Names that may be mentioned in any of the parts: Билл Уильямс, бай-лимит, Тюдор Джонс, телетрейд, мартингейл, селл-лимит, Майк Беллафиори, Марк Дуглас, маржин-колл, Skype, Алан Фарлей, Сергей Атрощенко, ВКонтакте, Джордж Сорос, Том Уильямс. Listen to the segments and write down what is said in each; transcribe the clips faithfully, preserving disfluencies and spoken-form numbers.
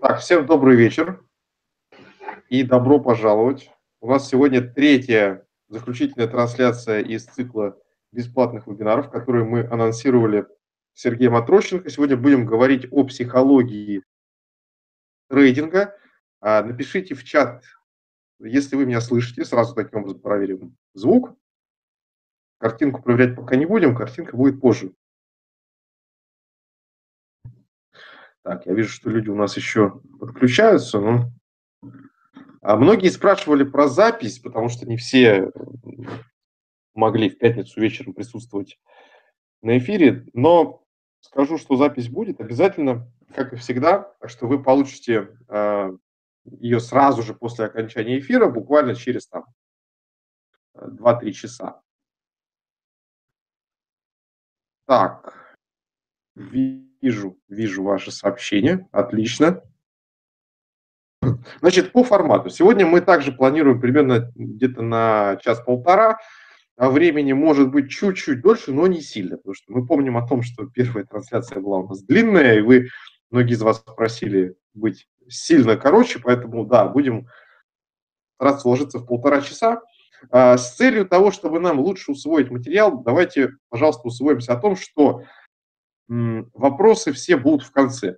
Так, всем добрый вечер и добро пожаловать. У нас сегодня третья заключительная трансляция из цикла бесплатных вебинаров, которые мы анонсировали с Сергеем Атрощенко. Сегодня будем говорить о психологии трейдинга. Напишите в чат, если вы меня слышите, сразу таким образом проверим звук. Картинку проверять пока не будем, картинка будет позже. Так, я вижу, что люди у нас еще подключаются. Но... А многие спрашивали про запись, потому что не все могли в пятницу вечером присутствовать на эфире. Но скажу, что запись будет обязательно, как и всегда. Так что вы получите э, ее сразу же после окончания эфира, буквально через там два-три часа. Так, Вижу, вижу ваше сообщение. Отлично. Значит, по формату. Сегодня мы также планируем примерно где-то на час-полтора. А времени может быть чуть-чуть дольше, но не сильно. Потому что мы помним о том, что первая трансляция была у нас длинная, и вы, многие из вас просили быть сильно короче, поэтому, да, будем раз сложиться в полтора часа. А с целью того, чтобы нам лучше усвоить материал, давайте, пожалуйста, усвоимся о том, что... Вопросы все будут в конце.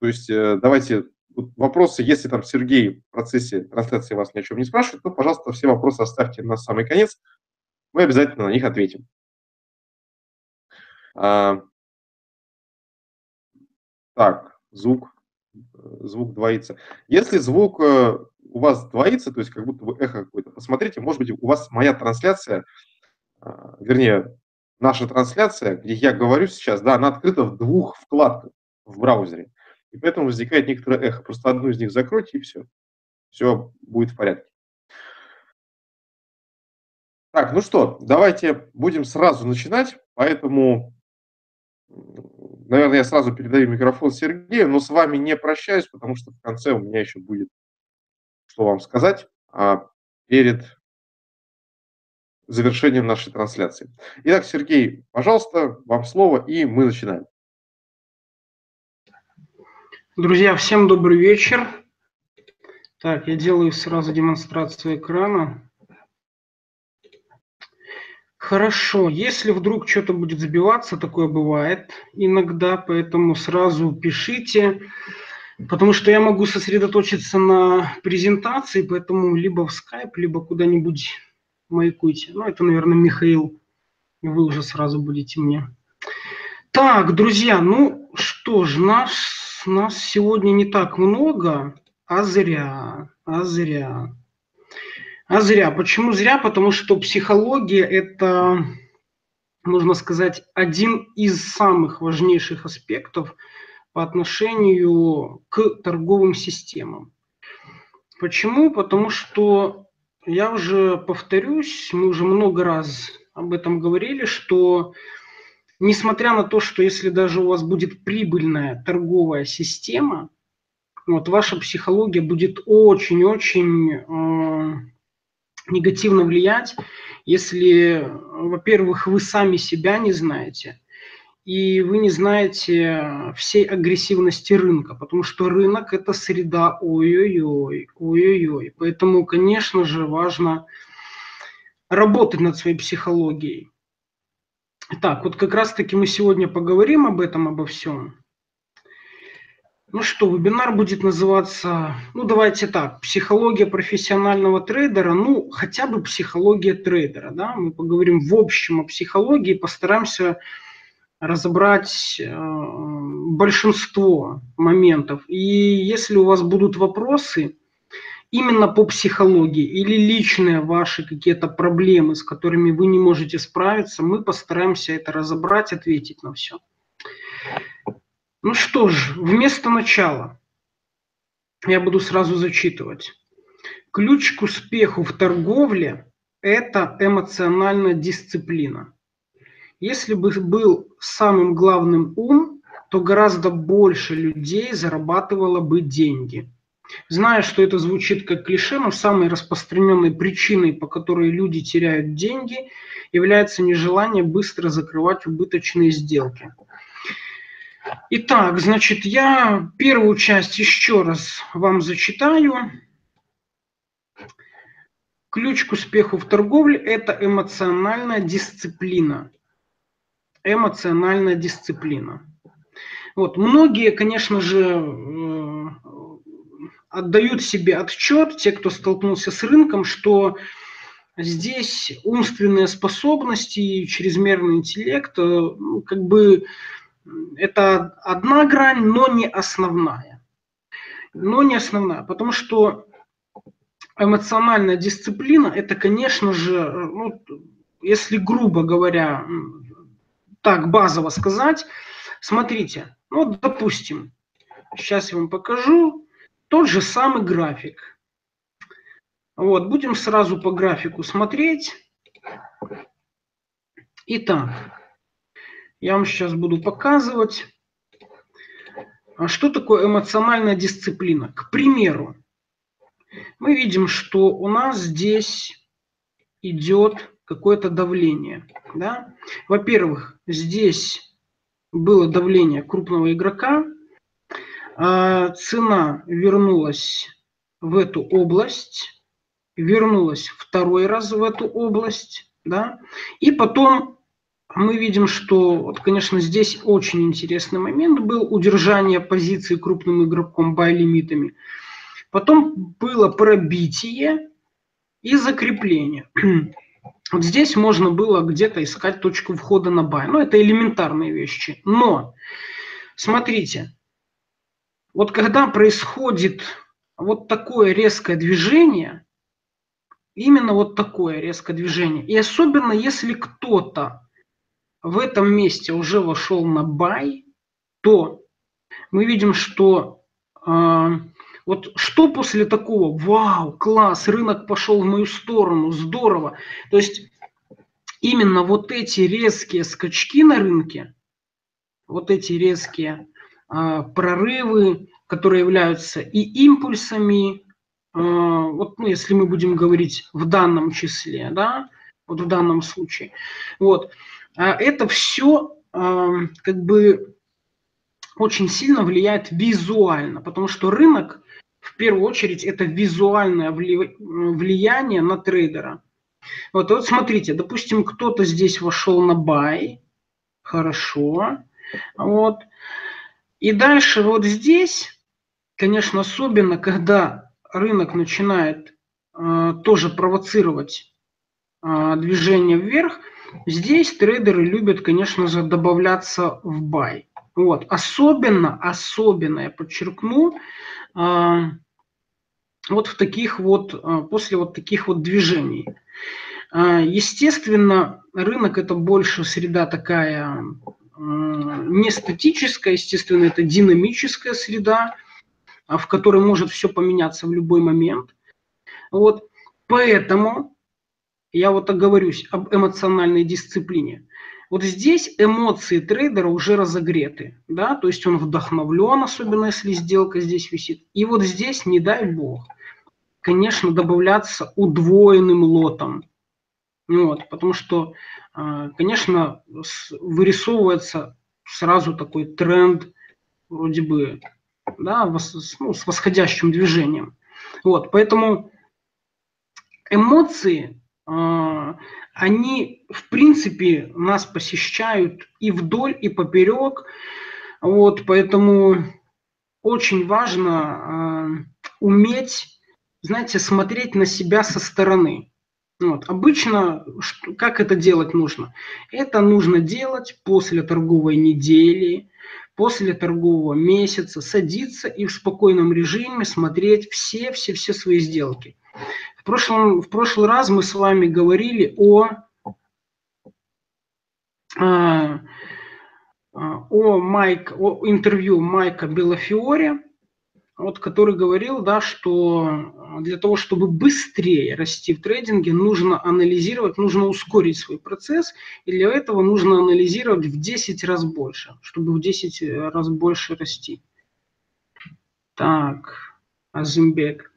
То есть давайте вопросы, если там Сергей в процессе трансляции вас ни о чем не спрашивает, то, пожалуйста, все вопросы оставьте на самый конец. Мы обязательно на них ответим. А, так, звук, звук двоится. Если звук у вас двоится, то есть как будто бы эхо какое-то, посмотрите, может быть, у вас моя трансляция, вернее, наша трансляция, где я говорю сейчас, да, она открыта в двух вкладках в браузере. И поэтому возникает некоторое эхо. Просто одну из них закройте, и все. Все будет в порядке. Так, ну что, давайте будем сразу начинать. Поэтому, наверное, я сразу передаю микрофон Сергею, но с вами не прощаюсь, потому что в конце у меня еще будет, что вам сказать, а перед... завершением нашей трансляции. Итак, Сергей, пожалуйста, вам слово, и мы начинаем. Друзья, всем добрый вечер. Так, я делаю сразу демонстрацию экрана. Хорошо, если вдруг что-то будет сбиваться, такое бывает иногда, поэтому сразу пишите, потому что я могу сосредоточиться на презентации, поэтому либо в Skype, либо куда-нибудь... маякуйте. Ну, это, наверное, Михаил. Вы уже сразу будете мне. Так, друзья, ну что ж, нас, нас сегодня не так много, а зря, а зря. А зря. Почему зря? Потому что психология – это, можно сказать, один из самых важнейших аспектов по отношению к торговым системам. Почему? Потому что я уже повторюсь, мы уже много раз об этом говорили, что несмотря на то, что если даже у вас будет прибыльная торговая система, вот ваша психология будет очень-очень э, негативно влиять, если, во-первых, вы сами себя не знаете, и вы не знаете всей агрессивности рынка, потому что рынок – это среда ой-ой-ой, ой-ой-ой. Поэтому, конечно же, важно работать над своей психологией. Так, вот как раз-таки мы сегодня поговорим об этом, обо всем. Ну что, вебинар будет называться, ну давайте так, психология профессионального трейдера, ну хотя бы психология трейдера, да, мы поговорим в общем о психологии, постараемся... разобрать э, большинство моментов. И если у вас будут вопросы именно по психологии или личные ваши какие-то проблемы, с которыми вы не можете справиться, мы постараемся это разобрать, ответить на все. Ну что ж, вместо начала я буду сразу зачитывать. Ключ к успеху в торговле – это эмоциональная дисциплина. Если бы был самым главным ум, то гораздо больше людей зарабатывало бы деньги. Знаю, что это звучит как клише, но самой распространенной причиной, по которой люди теряют деньги, является нежелание быстро закрывать убыточные сделки. Итак, значит, я первую часть еще раз вам зачитаю. Ключ к успеху в торговле – это эмоциональная дисциплина. Эмоциональная дисциплина. Вот, многие, конечно же, отдают себе отчет, те, кто столкнулся с рынком, что здесь умственные способности и чрезмерный интеллект, ну, как бы это одна грань, но не основная. Но не основная, потому что эмоциональная дисциплина – это, конечно же, ну, если грубо говоря, так базово сказать, смотрите, ну, допустим, сейчас я вам покажу тот же самый график. Вот, будем сразу по графику смотреть. Итак, я вам сейчас буду показывать, что такое эмоциональная дисциплина. К примеру, мы видим, что у нас здесь идет какое-то давление. Да? Во-первых, здесь было давление крупного игрока, цена вернулась в эту область. Вернулась второй раз в эту область, да, и потом мы видим, что, вот, конечно, здесь очень интересный момент был, удержание позиции крупным игроком бай-лимитами, потом было пробитие и закрепление. Вот здесь можно было где-то искать точку входа на бай, но это элементарные вещи, но, смотрите, вот когда происходит вот такое резкое движение, именно вот такое резкое движение. И особенно, если кто-то в этом месте уже вошел на бай, то мы видим, что э, вот что после такого? Вау, класс, рынок пошел в мою сторону, здорово. То есть именно вот эти резкие скачки на рынке, вот эти резкие э, прорывы, которые являются и импульсами, вот, ну, если мы будем говорить в данном числе, да, вот в данном случае, вот, это все как бы очень сильно влияет визуально, потому что рынок, в первую очередь, это визуальное влияние на трейдера. Вот, вот смотрите, допустим, кто-то здесь вошел на бай, хорошо, вот, и дальше вот здесь, конечно, особенно, когда рынок начинает э, тоже провоцировать э, движение вверх, здесь трейдеры любят, конечно же, добавляться в бай. Вот. Особенно, особенно, я подчеркну, э, вот в таких вот, э, после вот таких вот движений. Э, естественно, рынок это больше среда такая э, не статическая, естественно, это динамическая среда, в которой может все поменяться в любой момент. Вот. Поэтому я вот оговорюсь об эмоциональной дисциплине. Вот здесь эмоции трейдера уже разогреты, да, то есть он вдохновлен, особенно если сделка здесь висит. И вот здесь, не дай бог, конечно, добавляться удвоенным лотом. Вот. Потому что, конечно, вырисовывается сразу такой тренд, вроде бы, да, с, ну, с восходящим движением. Вот, поэтому эмоции, э, они, в принципе, нас посещают и вдоль, и поперек. Вот, поэтому очень важно э, уметь, знаете, смотреть на себя со стороны. Вот, обычно, что, как это делать нужно? Это нужно делать после торговой недели, после торгового месяца, садиться и в спокойном режиме смотреть все-все-все свои сделки. В, прошлом, в прошлый раз мы с вами говорили о, о, о, Майк, о интервью Майка Беллафиори, вот, который говорил, да, что для того, чтобы быстрее расти в трейдинге, нужно анализировать, нужно ускорить свой процесс, и для этого нужно анализировать в десять раз больше, чтобы в десять раз больше расти. Так, Азимбек.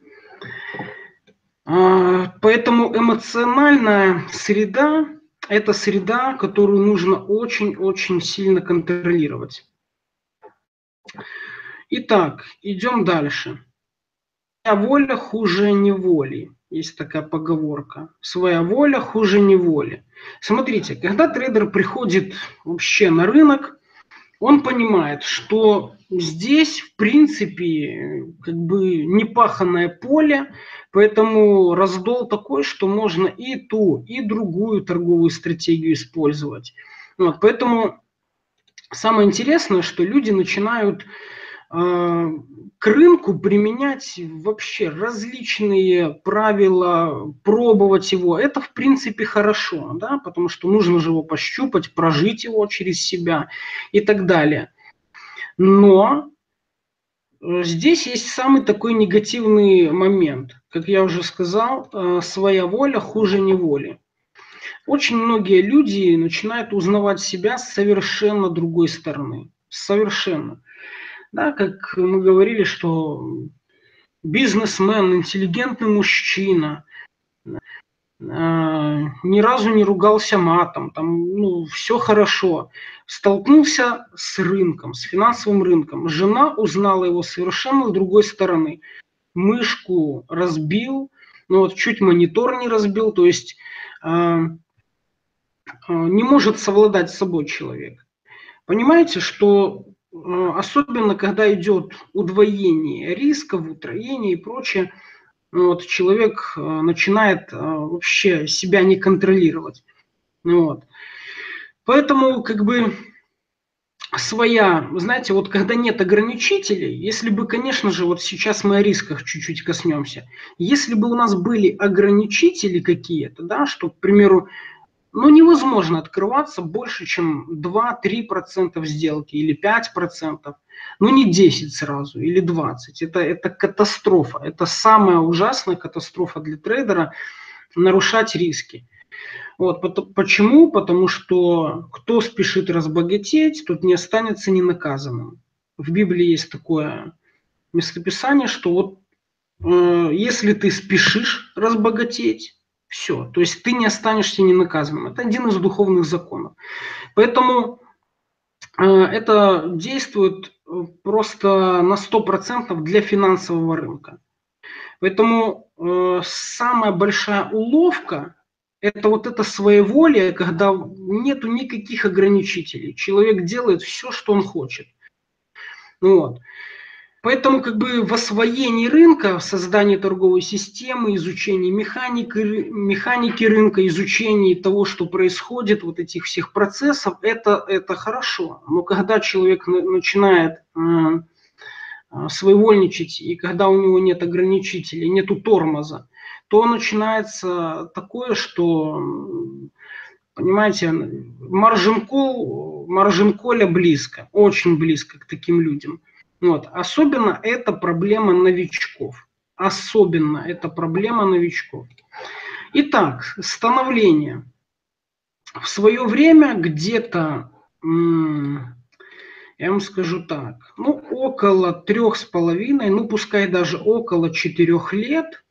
Поэтому эмоциональная среда – это среда, которую нужно очень-очень сильно контролировать. Итак, идем дальше. Своя воля хуже неволи. Есть такая поговорка. Своя воля хуже неволи. Смотрите, когда трейдер приходит вообще на рынок, он понимает, что здесь, в принципе, как бы непаханное поле, поэтому раздол такой, что можно и ту, и другую торговую стратегию использовать. Вот, поэтому самое интересное, что люди начинают э, к рынку применять вообще различные правила, пробовать его. Это, в принципе, хорошо, да, потому что нужно же его пощупать, прожить его через себя и так далее. Но здесь есть самый такой негативный момент. Как я уже сказал, своя воля хуже неволи. Очень многие люди начинают узнавать себя с совершенно другой стороны. Совершенно. Да, как мы говорили, что бизнесмен, интеллигентный мужчина, ни разу не ругался матом, там, ну, все хорошо. Столкнулся с рынком, с финансовым рынком. Жена узнала его совершенно с другой стороны. Мышку разбил, ну, вот чуть монитор не разбил, то есть э, не может совладать с собой человек. Понимаете, что э, особенно когда идет удвоение рисков, утроение и прочее, вот, человек начинает вообще себя не контролировать. Вот. Поэтому как бы своя, знаете, вот когда нет ограничителей, если бы, конечно же, вот сейчас мы о рисках чуть-чуть коснемся, если бы у нас были ограничители какие-то, да, что, к примеру, ну, невозможно открываться больше, чем два-три процента сделки или пять процентов. Ну, не десять сразу или двадцать. Это, это катастрофа. Это самая ужасная катастрофа для трейдера – нарушать риски. Вот, почему? Потому что кто спешит разбогатеть, тот не останется ненаказанным. В Библии есть такое местописание, что вот, э, если ты спешишь разбогатеть, все. То есть ты не останешься ненаказанным. Это один из духовных законов. Поэтому э, это действует просто на сто процентов для финансового рынка. Поэтому э, самая большая уловка – это вот это своеволие, когда нету никаких ограничителей. Человек делает все, что он хочет. Вот. Поэтому как бы в освоении рынка, в создании торговой системы, изучении механики, механики рынка, изучении того, что происходит, вот этих всех процессов, это, это хорошо. Но когда человек начинает э, своевольничать, и когда у него нет ограничителей, нету тормоза, то начинается такое, что, понимаете, маржин-колл, маржин-колля близко, очень близко к таким людям. Вот. Особенно это проблема новичков. Особенно это проблема новичков. Итак, становление. В свое время где-то, я вам скажу так, ну около трех с половиной, ну пускай даже около четырех лет,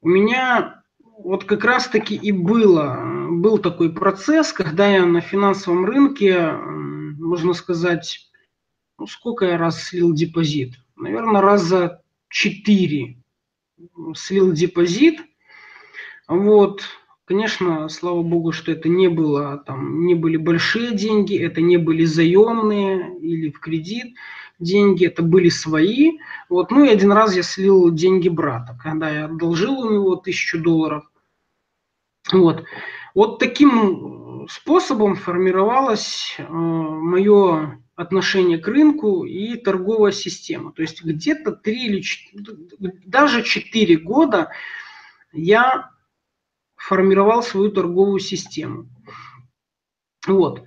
у меня вот как раз-таки и было, был такой процесс, когда я на финансовом рынке, можно сказать, ну, сколько я раз слил депозит? Наверное, раза четыре слил депозит. Вот, конечно, слава богу, что это не было, там, не были большие деньги, это не были заемные или в кредит деньги, это были свои. Вот, ну и один раз я слил деньги брата, когда я одолжил у него тысячу долларов. Вот, вот таким способом формировалось э, мое отношение к рынку и торговая система. То есть где-то три или даже четыре года я формировал свою торговую систему. Вот.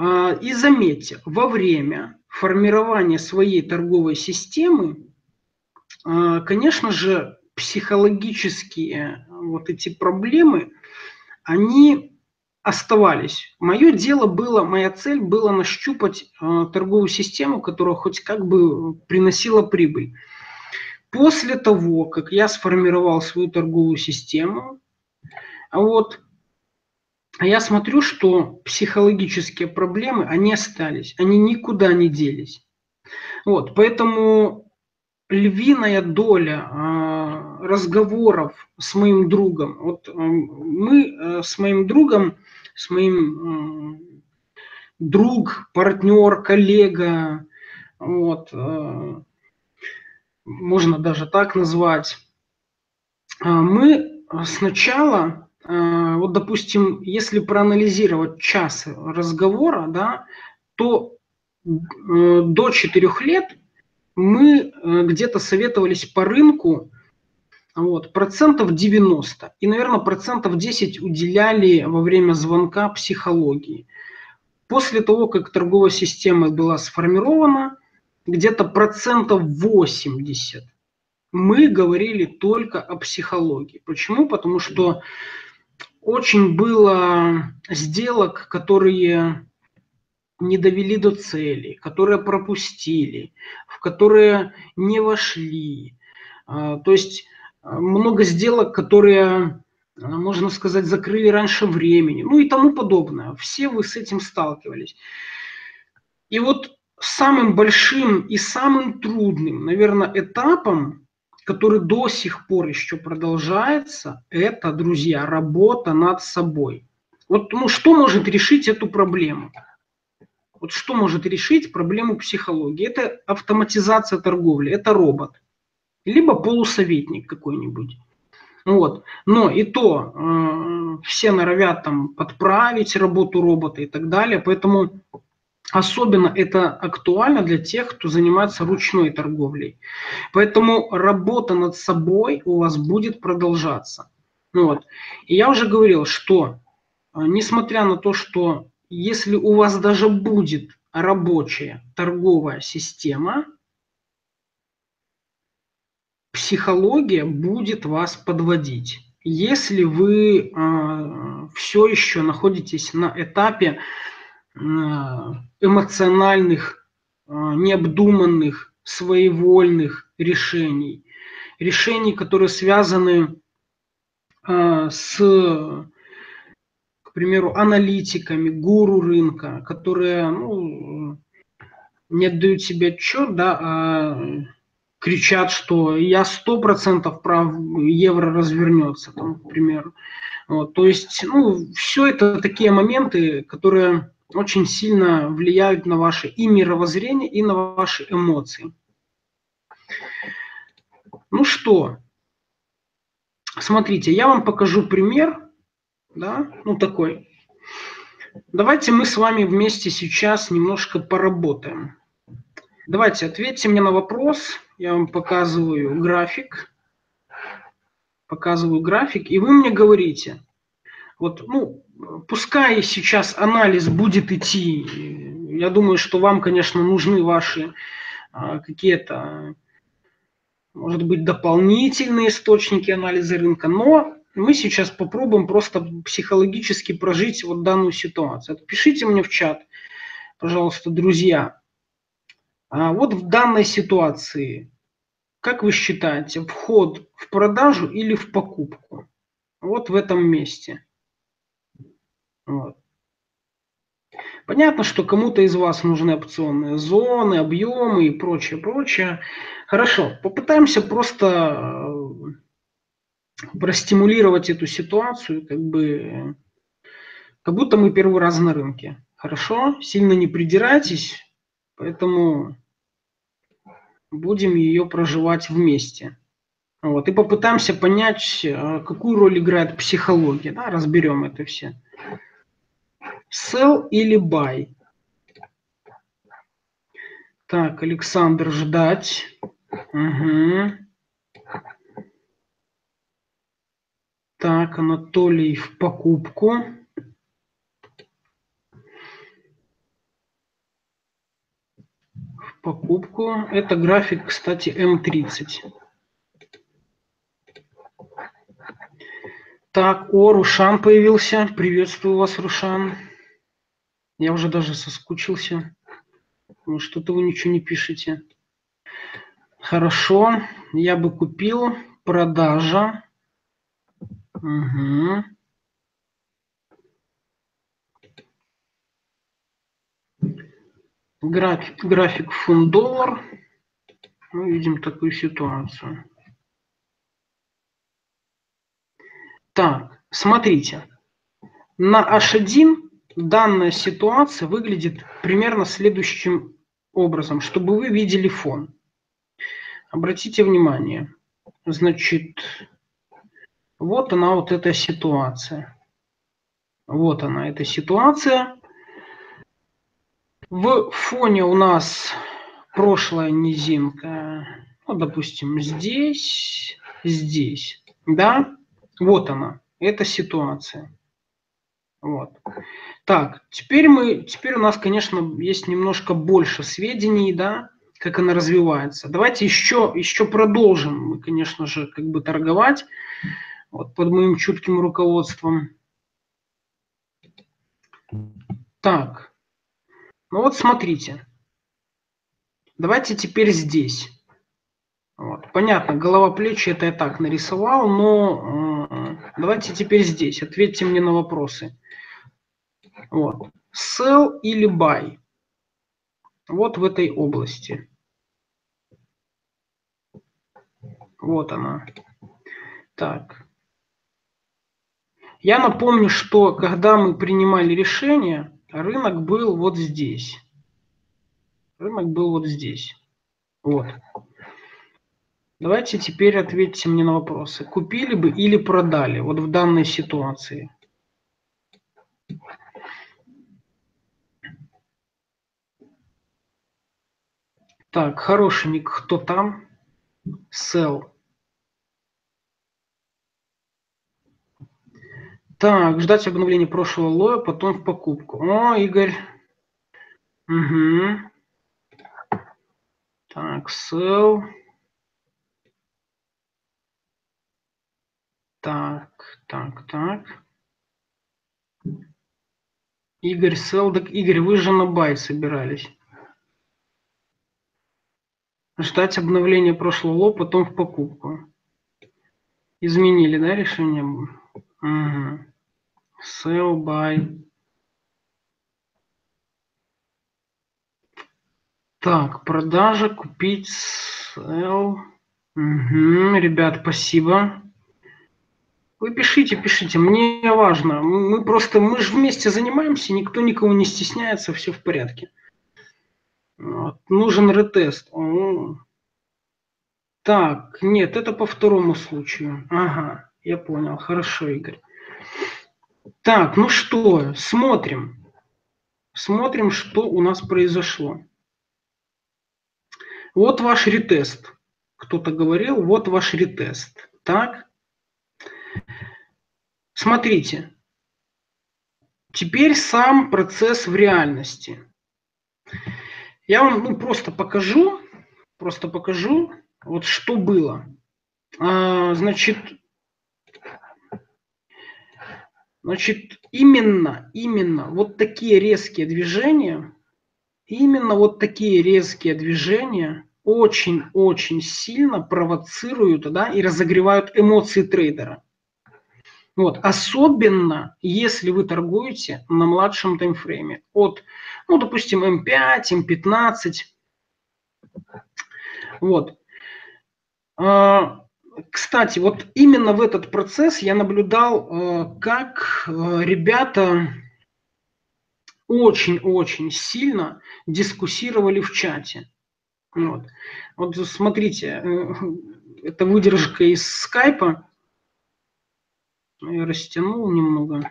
И заметьте, во время формирования своей торговой системы, конечно же, психологические вот эти проблемы, они оставались. Мое дело было, моя цель была нащупать э, торговую систему, которая хоть как бы приносила прибыль. После того, как я сформировал свою торговую систему, вот, А я смотрю, что психологические проблемы, они остались, они никуда не делись. Вот, поэтому львиная доля э, разговоров с моим другом, вот э, мы э, с моим другом, с моим э, друг, партнер, коллега, вот, э, можно даже так назвать, э, мы сначала... Вот, допустим, если проанализировать час разговора, да, то до четырёх лет мы где-то советовались по рынку вот, процентов девяносто. И, наверное, процентов десять уделяли во время звонка психологии. После того, как торговая система была сформирована, где-то процентов восемьдесят мы говорили только о психологии. Почему? Потому что... Очень было сделок, которые не довели до цели, которые пропустили, в которые не вошли. То есть много сделок, которые, можно сказать, закрыли раньше времени, ну и тому подобное. Все вы с этим сталкивались. И вот самым большим и самым трудным, наверное, этапом, который до сих пор еще продолжается, это, друзья, работа над собой. Вот, ну, что может решить эту проблему? Вот что может решить проблему психологии? Это автоматизация торговли, это робот, либо полусоветник какой-нибудь. Вот. Но и то э, все норовят там подправить работу робота и так далее, поэтому особенно это актуально для тех, кто занимается ручной торговлей. Поэтому работа над собой у вас будет продолжаться. Вот. И я уже говорил, что несмотря на то, что если у вас даже будет рабочая торговая система, психология будет вас подводить. Если вы э, все еще находитесь на этапе эмоциональных, необдуманных, своевольных решений, решений, которые связаны с, к примеру, аналитиками, гуру рынка, которые, ну, не отдают себе отчет, да, а кричат, что я сто процентов прав, евро развернется, там, к примеру. Вот, то есть, ну, все это такие моменты, которые очень сильно влияют на ваше и мировоззрение, и на ваши эмоции. Ну что, смотрите, я вам покажу пример, да, ну такой. Давайте мы с вами вместе сейчас немножко поработаем. Давайте ответьте мне на вопрос, я вам показываю график, показываю график, и вы мне говорите, вот, ну, пускай сейчас анализ будет идти, я думаю, что вам, конечно, нужны ваши какие-то, может быть, дополнительные источники анализа рынка, но мы сейчас попробуем просто психологически прожить вот данную ситуацию. Пишите мне в чат, пожалуйста, друзья, вот в данной ситуации, как вы считаете, вход в продажу или в покупку? Вот в этом месте. Вот. Понятно, что кому-то из вас нужны опционные зоны, объемы и прочее, прочее. Хорошо, попытаемся просто простимулировать эту ситуацию, как бы, как будто мы первый раз на рынке. Хорошо, сильно не придирайтесь, поэтому будем ее проживать вместе. Вот, и попытаемся понять, какую роль играет психология, да, разберем это все. Sell или buy? Так, Александр, ждать. Угу. Так, Анатолий в покупку. В покупку. Это график, кстати, эм тридцать. Так, о, Рушан появился. Приветствую вас, Рушан. Я уже даже соскучился. Что-то вы ничего не пишете. Хорошо. Я бы купил. Продажа. Угу. График, график фунт-доллар. Мы видим такую ситуацию. Так, смотрите. На эйч один данная ситуация выглядит примерно следующим образом, чтобы вы видели фон. Обратите внимание. Значит, вот она, вот эта ситуация. Вот она, эта ситуация. В фоне у нас прошлая низинка, ну, допустим, здесь, здесь, да, вот она, эта ситуация. Вот. Так, теперь мы, теперь у нас, конечно, есть немножко больше сведений, да, как она развивается. Давайте еще, еще продолжим, мы, конечно же, как бы торговать вот, под моим чутким руководством. Так. Ну вот смотрите, давайте теперь здесь. Вот. Понятно, голова, плечи, это я так нарисовал, но э, давайте теперь здесь. Ответьте мне на вопросы. Вот. Sell или buy? Вот в этой области. Вот она. Так. Я напомню, что когда мы принимали решение... Рынок был вот здесь. Рынок был вот здесь. Вот. Давайте теперь ответьте мне на вопросы. Купили бы или продали вот в данной ситуации? Так, хорошенек, кто там? Sell. Так, ждать обновления прошлого лоя, потом в покупку. О, Игорь. Угу. Так, sell. Так, так, так. Игорь, sell. Так, Игорь, вы же на buy собирались. Ждать обновления прошлого лоя, потом в покупку. Изменили, да, решение? Угу. Sell, buy. Так, продажа, купить, sell. Угу, ребят, спасибо. Вы пишите, пишите, мне важно. Мы просто, мы же вместе занимаемся, никто никого не стесняется, все в порядке. Вот. Нужен ретест. О. Так, нет, это по второму случаю. Ага, я понял, хорошо, Игорь. Так, ну что, смотрим. Смотрим, что у нас произошло. Вот ваш ретест. Кто-то говорил, вот ваш ретест. Так. Смотрите. Теперь сам процесс в реальности. Я вам ну, просто покажу, просто покажу, вот что было. А, значит... Значит, именно, именно вот такие резкие движения, именно вот такие резкие движения очень-очень сильно провоцируют, да, и разогревают эмоции трейдера. Вот. Особенно, если вы торгуете на младшем таймфрейме. От, ну, допустим, эм пять, эм пятнадцать. Вот. Кстати, вот именно в этот процесс я наблюдал, как ребята очень-очень сильно дискуссировали в чате. Вот, вот смотрите, это выдержка из скайпа. Я растянул немного.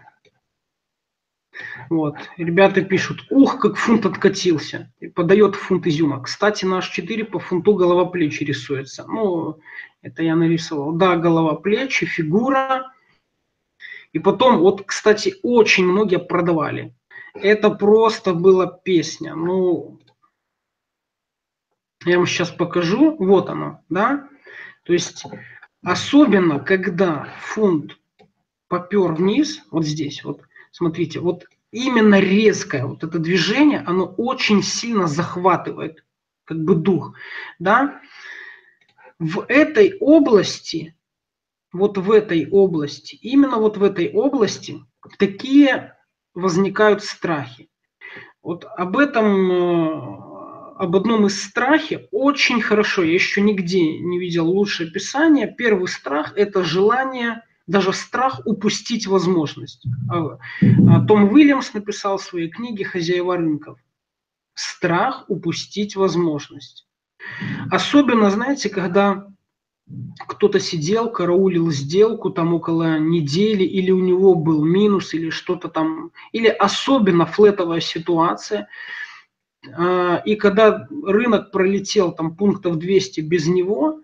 Вот, ребята пишут, ух, как фунт откатился, и подает фунт изюма. Кстати, на эйч четыре по фунту голова, плечи рисуется. Ну, это я нарисовал. Да, голова, плечи, фигура. И потом, вот, кстати, очень многие продавали. Это просто была песня. Ну, я вам сейчас покажу. Вот она, да? То есть, особенно, когда фунт попер вниз, вот здесь, вот, смотрите, вот именно резкое вот это движение, оно очень сильно захватывает как бы дух, да. В этой области, вот в этой области, именно вот в этой области такие возникают страхи. Вот об этом, об одном из страхе очень хорошо, я еще нигде не видел лучшее описание. Первый страх – это желание, даже страх упустить возможность. Том Уильямс написал в своей книге «Хозяева рынков». Страх упустить возможность. Особенно, знаете, когда кто-то сидел, караулил сделку там около недели, или у него был минус, или что-то там, или особенно флетовая ситуация. И когда рынок пролетел там пунктов двести без него,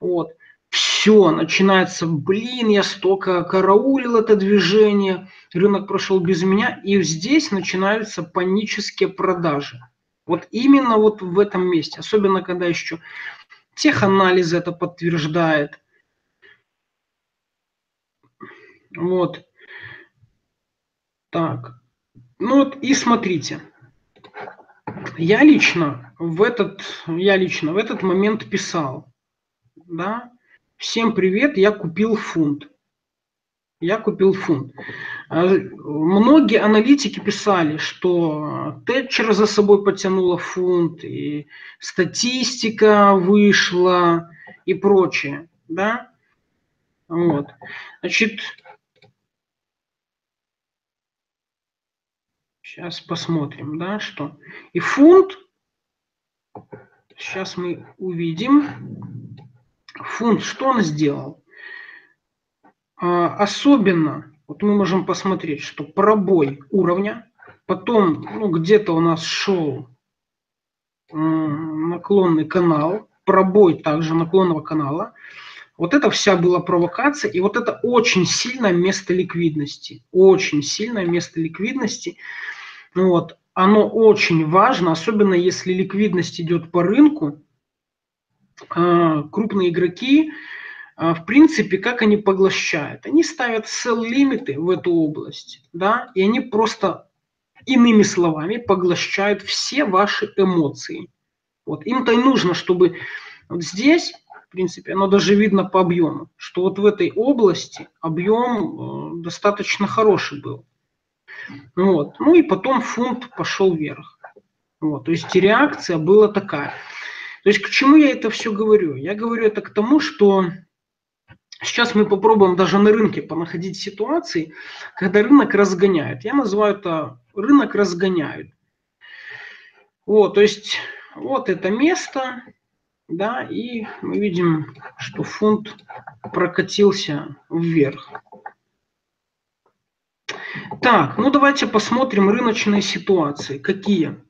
вот, все, начинается, блин, я столько караулил это движение, рынок прошел без меня, и здесь начинаются панические продажи. Вот именно вот в этом месте, особенно когда еще теханализ это подтверждает. Вот. Так. Ну вот и смотрите. Я лично в этот, я лично в этот момент писал. Да? Всем привет, я купил фунт. Я купил фунт. Многие аналитики писали, что Тэтчер за собой потянула фунт, и статистика вышла, и прочее. Да? Вот. Значит, сейчас посмотрим, да, что. И фунт, сейчас мы увидим, фунт, что он сделал. Особенно, вот мы можем посмотреть, что пробой уровня, потом ну, где-то у нас шел наклонный канал, пробой также наклонного канала. Вот это вся была провокация, и вот это очень сильное место ликвидности. Очень сильное место ликвидности. Вот. Оно очень важно, особенно если ликвидность идет по рынку. Крупные игроки... В принципе, как они поглощают? Они ставят sell-лимиты в эту область, да, и они просто, иными словами, поглощают все ваши эмоции. Вот. Им-то и нужно, чтобы вот здесь, в принципе, оно даже видно по объему, что вот в этой области объем достаточно хороший был. Вот. Ну и потом фунт пошел вверх. Вот. То есть реакция была такая. То есть к чему я это все говорю? Я говорю это к тому, что... Сейчас мы попробуем даже на рынке понаходить ситуации, когда рынок разгоняют. Я называю это рынок разгоняют. Вот, то есть вот это место, да, и мы видим, что фунт прокатился вверх. Так, ну давайте посмотрим рыночные ситуации. Какие?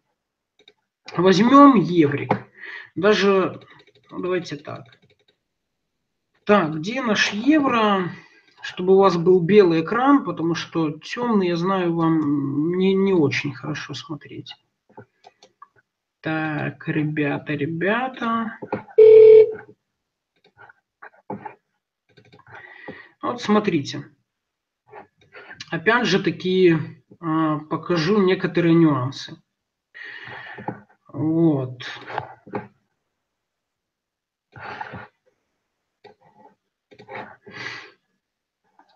Возьмем еврик. Даже, ну, давайте так. Так, где наш евро, чтобы у вас был белый экран, потому что темный, я знаю, вам не, не очень хорошо смотреть. Так, ребята, ребята. Вот смотрите. Опять же таки покажу некоторые нюансы. Вот.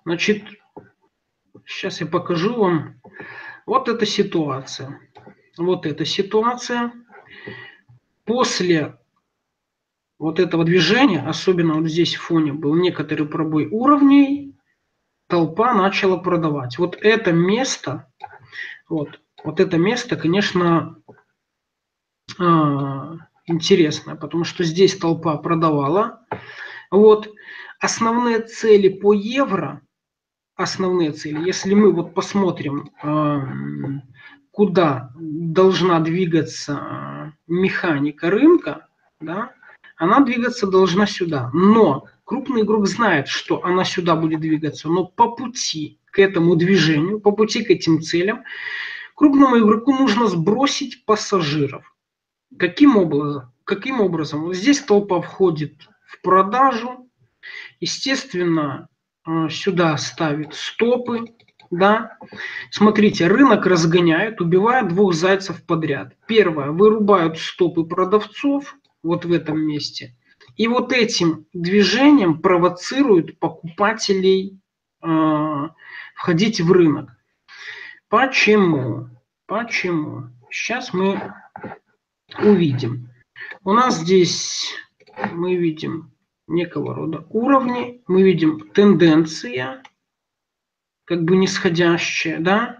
Значит, сейчас я покажу вам. Вот эта ситуация. Вот эта ситуация. После вот этого движения, особенно вот здесь в фоне был некоторый пробой уровней, толпа начала продавать. Вот это место, вот, вот это место, конечно, интересное, потому что здесь толпа продавала. Вот. Основные цели по евро, основные цели, если мы вот посмотрим, куда должна двигаться механика рынка, да, она двигаться должна сюда. Но крупный игрок знает, что она сюда будет двигаться, но по пути к этому движению, по пути к этим целям, крупному игроку нужно сбросить пассажиров. Каким образом? Каким образом? Вот здесь толпа входит в продажу. Естественно, сюда ставит стопы, да. Смотрите, рынок разгоняет, убивает двух зайцев подряд. Первое, вырубают стопы продавцов вот в этом месте. И вот этим движением провоцируют покупателей э, входить в рынок. Почему? Почему? Сейчас мы увидим. У нас здесь мы видим некого рода уровни, мы видим тенденция, как бы нисходящая, да.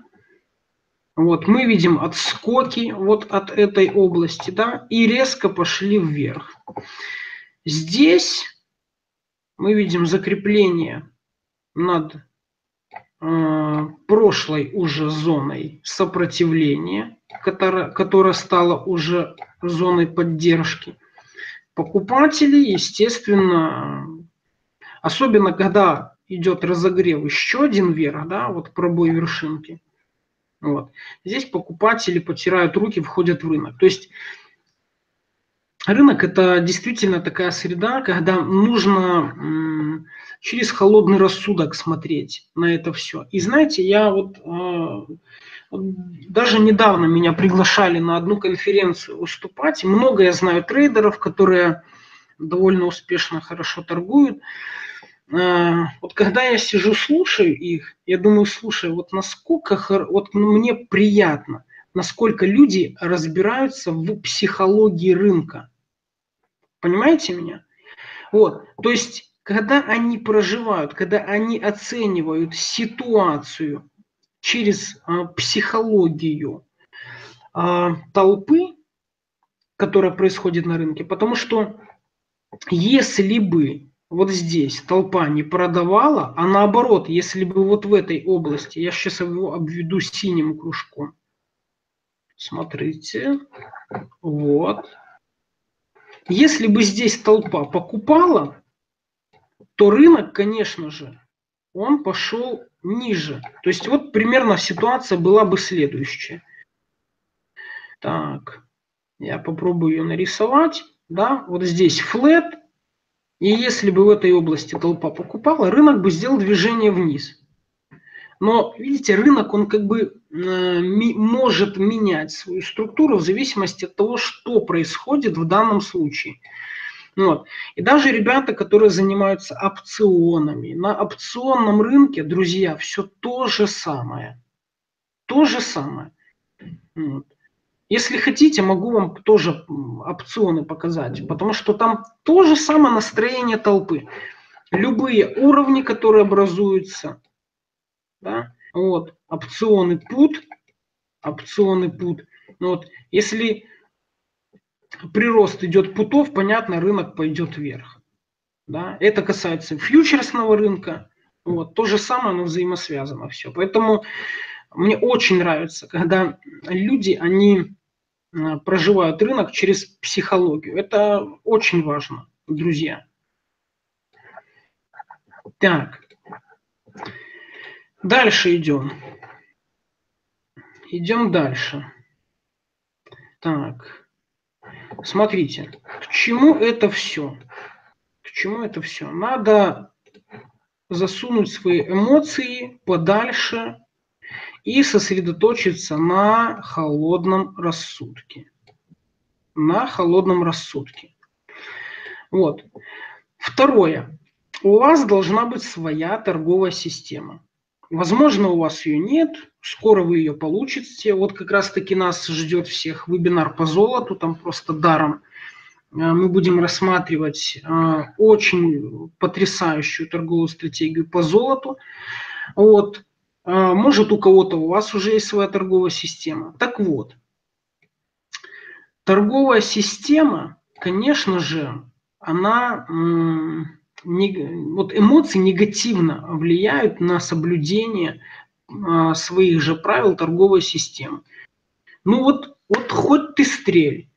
Вот, мы видим отскоки вот от этой области, да, и резко пошли вверх. Здесь мы видим закрепление над э, прошлой уже зоной сопротивления, которая, которая стала уже зоной поддержки. Покупатели, естественно, особенно когда идет разогрев еще один вверх, да, вот пробой вершинки. Вот. Здесь покупатели потирают руки, входят в рынок. То есть рынок – это действительно такая среда, когда нужно через холодный рассудок смотреть на это все. И знаете, я вот, даже недавно меня приглашали на одну конференцию уступать. Много я знаю трейдеров, которые довольно успешно, хорошо торгуют. Вот когда я сижу, слушаю их, я думаю, слушай, вот насколько вот мне приятно, насколько люди разбираются в психологии рынка. Понимаете меня? Вот, то есть, когда они проживают, когда они оценивают ситуацию через а, психологию а, толпы, которая происходит на рынке, потому что если бы вот здесь толпа не продавала, а наоборот, если бы вот в этой области, я сейчас его обведу синим кружком. Смотрите, вот. Если бы здесь толпа покупала, то рынок, конечно же, он пошел ниже. То есть вот примерно ситуация была бы следующая. Так, я попробую ее нарисовать. Да, вот здесь флэт. И если бы в этой области толпа покупала, рынок бы сделал движение вниз. Но, видите, рынок, он как бы э, ми, может менять свою структуру в зависимости от того, что происходит в данном случае. Вот. И даже ребята, которые занимаются опционами, на опционном рынке, друзья, все то же самое. То же самое. Вот. Если хотите, могу вам тоже опционы показать, потому что там то же самое настроение толпы. Любые уровни, которые образуются, да, вот, опционы пут, опционы пут. Вот, если прирост идет путов, понятно, рынок пойдет вверх. Да. Это касается фьючерсного рынка. Вот, то же самое, но взаимосвязано все. Поэтому мне очень нравится, когда люди, они проживают рынок через психологию. Это очень важно, друзья. Так. Дальше идем. Идем дальше. Так. Смотрите, к чему это все? К чему это все? Надо засунуть свои эмоции подальше и сосредоточиться на холодном рассудке. На холодном рассудке. Вот. Второе. У вас должна быть своя торговая система. Возможно, у вас ее нет. Скоро вы ее получите. Вот как раз-таки нас ждет всех вебинар по золоту. Там просто даром. Мы будем рассматривать очень потрясающую торговую стратегию по золоту. Вот. Может, у кого-то у вас уже есть своя торговая система. Так вот, торговая система, конечно же, она, вот эмоции негативно влияют на соблюдение своих же правил торговой системы. Ну вот, вот хоть ты стрель.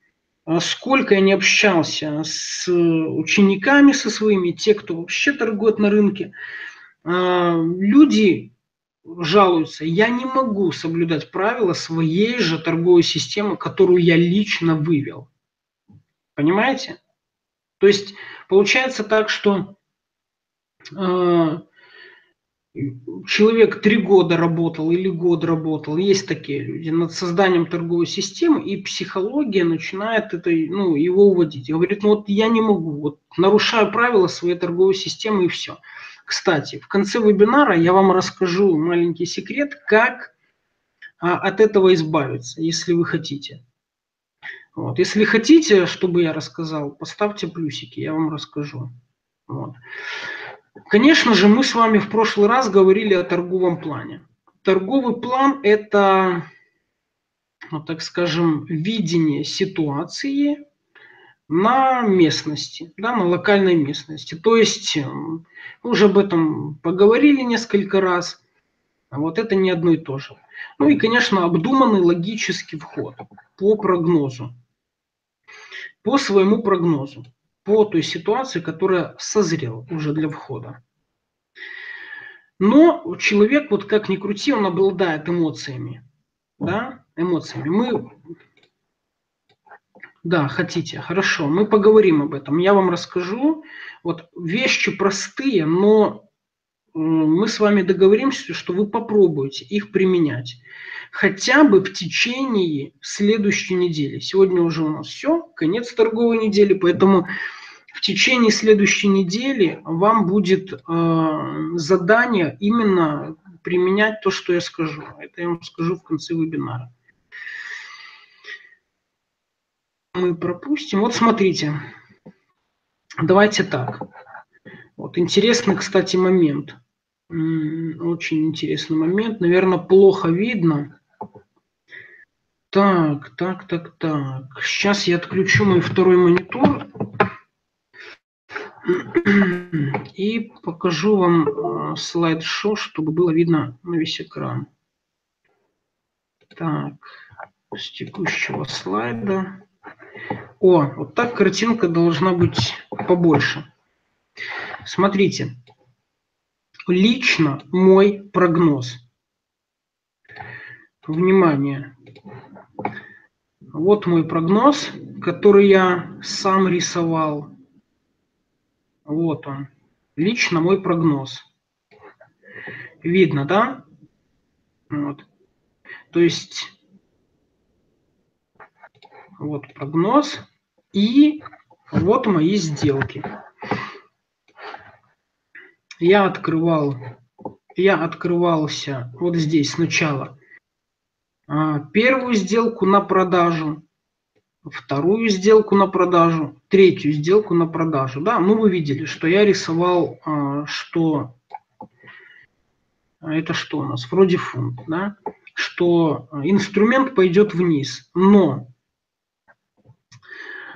Сколько я не общался с учениками, со своими, те, кто вообще торгует на рынке, люди жалуются, я не могу соблюдать правила своей же торговой системы, которую я лично вывел. Понимаете? То есть получается так, что э, человек три года работал или год работал, есть такие люди, над созданием торговой системы, и психология начинает это, ну, его уводить. И говорит, ну вот я не могу, вот, нарушаю правила своей торговой системы и все. Кстати, в конце вебинара я вам расскажу маленький секрет, как от этого избавиться, если вы хотите. Вот. Если хотите, чтобы я рассказал, поставьте плюсики, я вам расскажу. Вот. Конечно же, мы с вами в прошлый раз говорили о торговом плане. Торговый план – это, ну, так скажем, видение ситуации на местности, да, на локальной местности. То есть, мы уже об этом поговорили несколько раз, вот это не одно и то же. Ну и, конечно, обдуманный логический вход по прогнозу, по своему прогнозу, по той ситуации, которая созрела уже для входа. Но человек, вот как ни крути, он обладает эмоциями, да, эмоциями. Мы... Да, хотите, хорошо, мы поговорим об этом, я вам расскажу. Вот вещи простые, но мы с вами договоримся, что вы попробуете их применять хотя бы в течение следующей недели. Сегодня уже у нас все, конец торговой недели, поэтому в течение следующей недели вам будет э, задание именно применять то, что я скажу. Это я вам скажу в конце вебинара. Мы пропустим. Вот смотрите, давайте так. Вот интересный, кстати, момент. Очень интересный момент. Наверное, плохо видно. Так, так, так, так. Сейчас я отключу мой второй монитор и покажу вам слайд-шоу, чтобы было видно на весь экран. Так, с текущего слайда. О, вот так картинка должна быть побольше. Смотрите, лично мой прогноз. Внимание. Вот мой прогноз, который я сам рисовал. Вот он. Лично мой прогноз. Видно, да? Вот. То есть... Вот прогноз и вот мои сделки. Я открывал, я открывался вот здесь сначала первую сделку на продажу, вторую сделку на продажу, третью сделку на продажу. Да, ну вы видели, что я рисовал, что это что у нас, вроде фунт, да, что инструмент пойдет вниз, но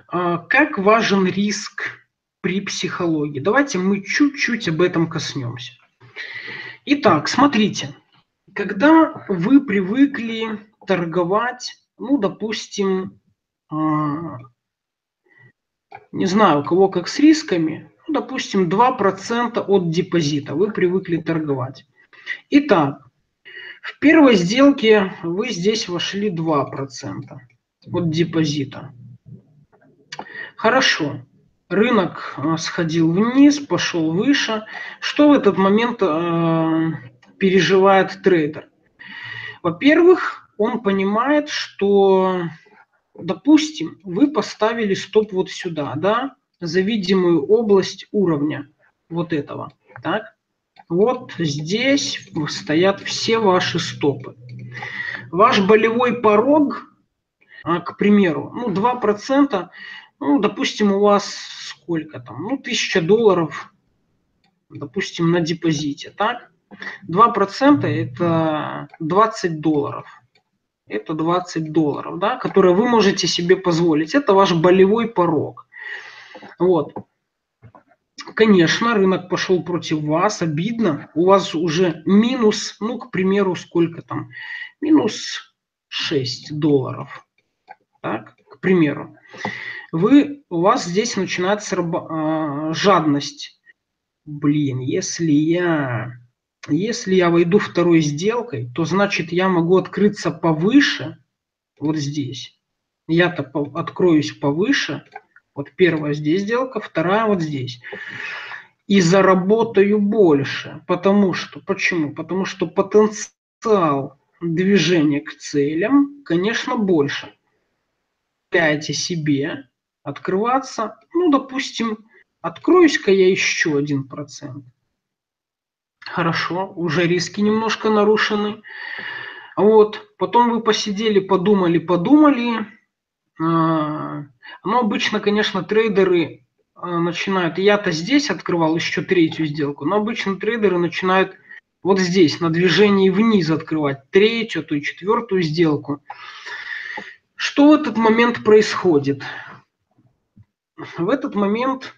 как важен риск при психологии? Давайте мы чуть-чуть об этом коснемся. Итак, смотрите, когда вы привыкли торговать, ну, допустим, не знаю, у кого как с рисками, ну, допустим, два процента от депозита вы привыкли торговать. Итак, в первой сделке вы здесь вошли два процента от депозита. Хорошо, рынок сходил вниз, пошел выше. Что в этот момент э, переживает трейдер? Во-первых, он понимает, что, допустим, вы поставили стоп вот сюда, да, за видимую область уровня вот этого. Так? Вот здесь стоят все ваши стопы. Ваш болевой порог, к примеру, ну, два процента. Ну, допустим, у вас сколько там? Ну, тысяча долларов, допустим, на депозите, так? два процента это двадцать долларов. Это двадцать долларов, да, которые вы можете себе позволить. Это ваш болевой порог. Вот. Конечно, рынок пошел против вас, обидно. У вас уже минус, ну, к примеру, сколько там? Минус шесть долларов, так, к примеру. Вы, у вас здесь начинается раба, э, жадность. Блин, если я, если я войду второй сделкой, то значит я могу открыться повыше, вот здесь. Я-то по, откроюсь повыше, вот первая здесь сделка, вторая вот здесь. И заработаю больше, потому что, почему? Потому что потенциал движения к целям, конечно, больше. Дайте себе открываться, ну, допустим, откроюсь-ка я еще один процент. Хорошо, уже риски немножко нарушены. Вот, потом вы посидели, подумали, подумали. Но обычно, конечно, трейдеры начинают, я-то здесь открывал еще третью сделку, но обычно трейдеры начинают вот здесь, на движении вниз открывать третью, то и четвертую сделку. Что в этот момент происходит? В этот момент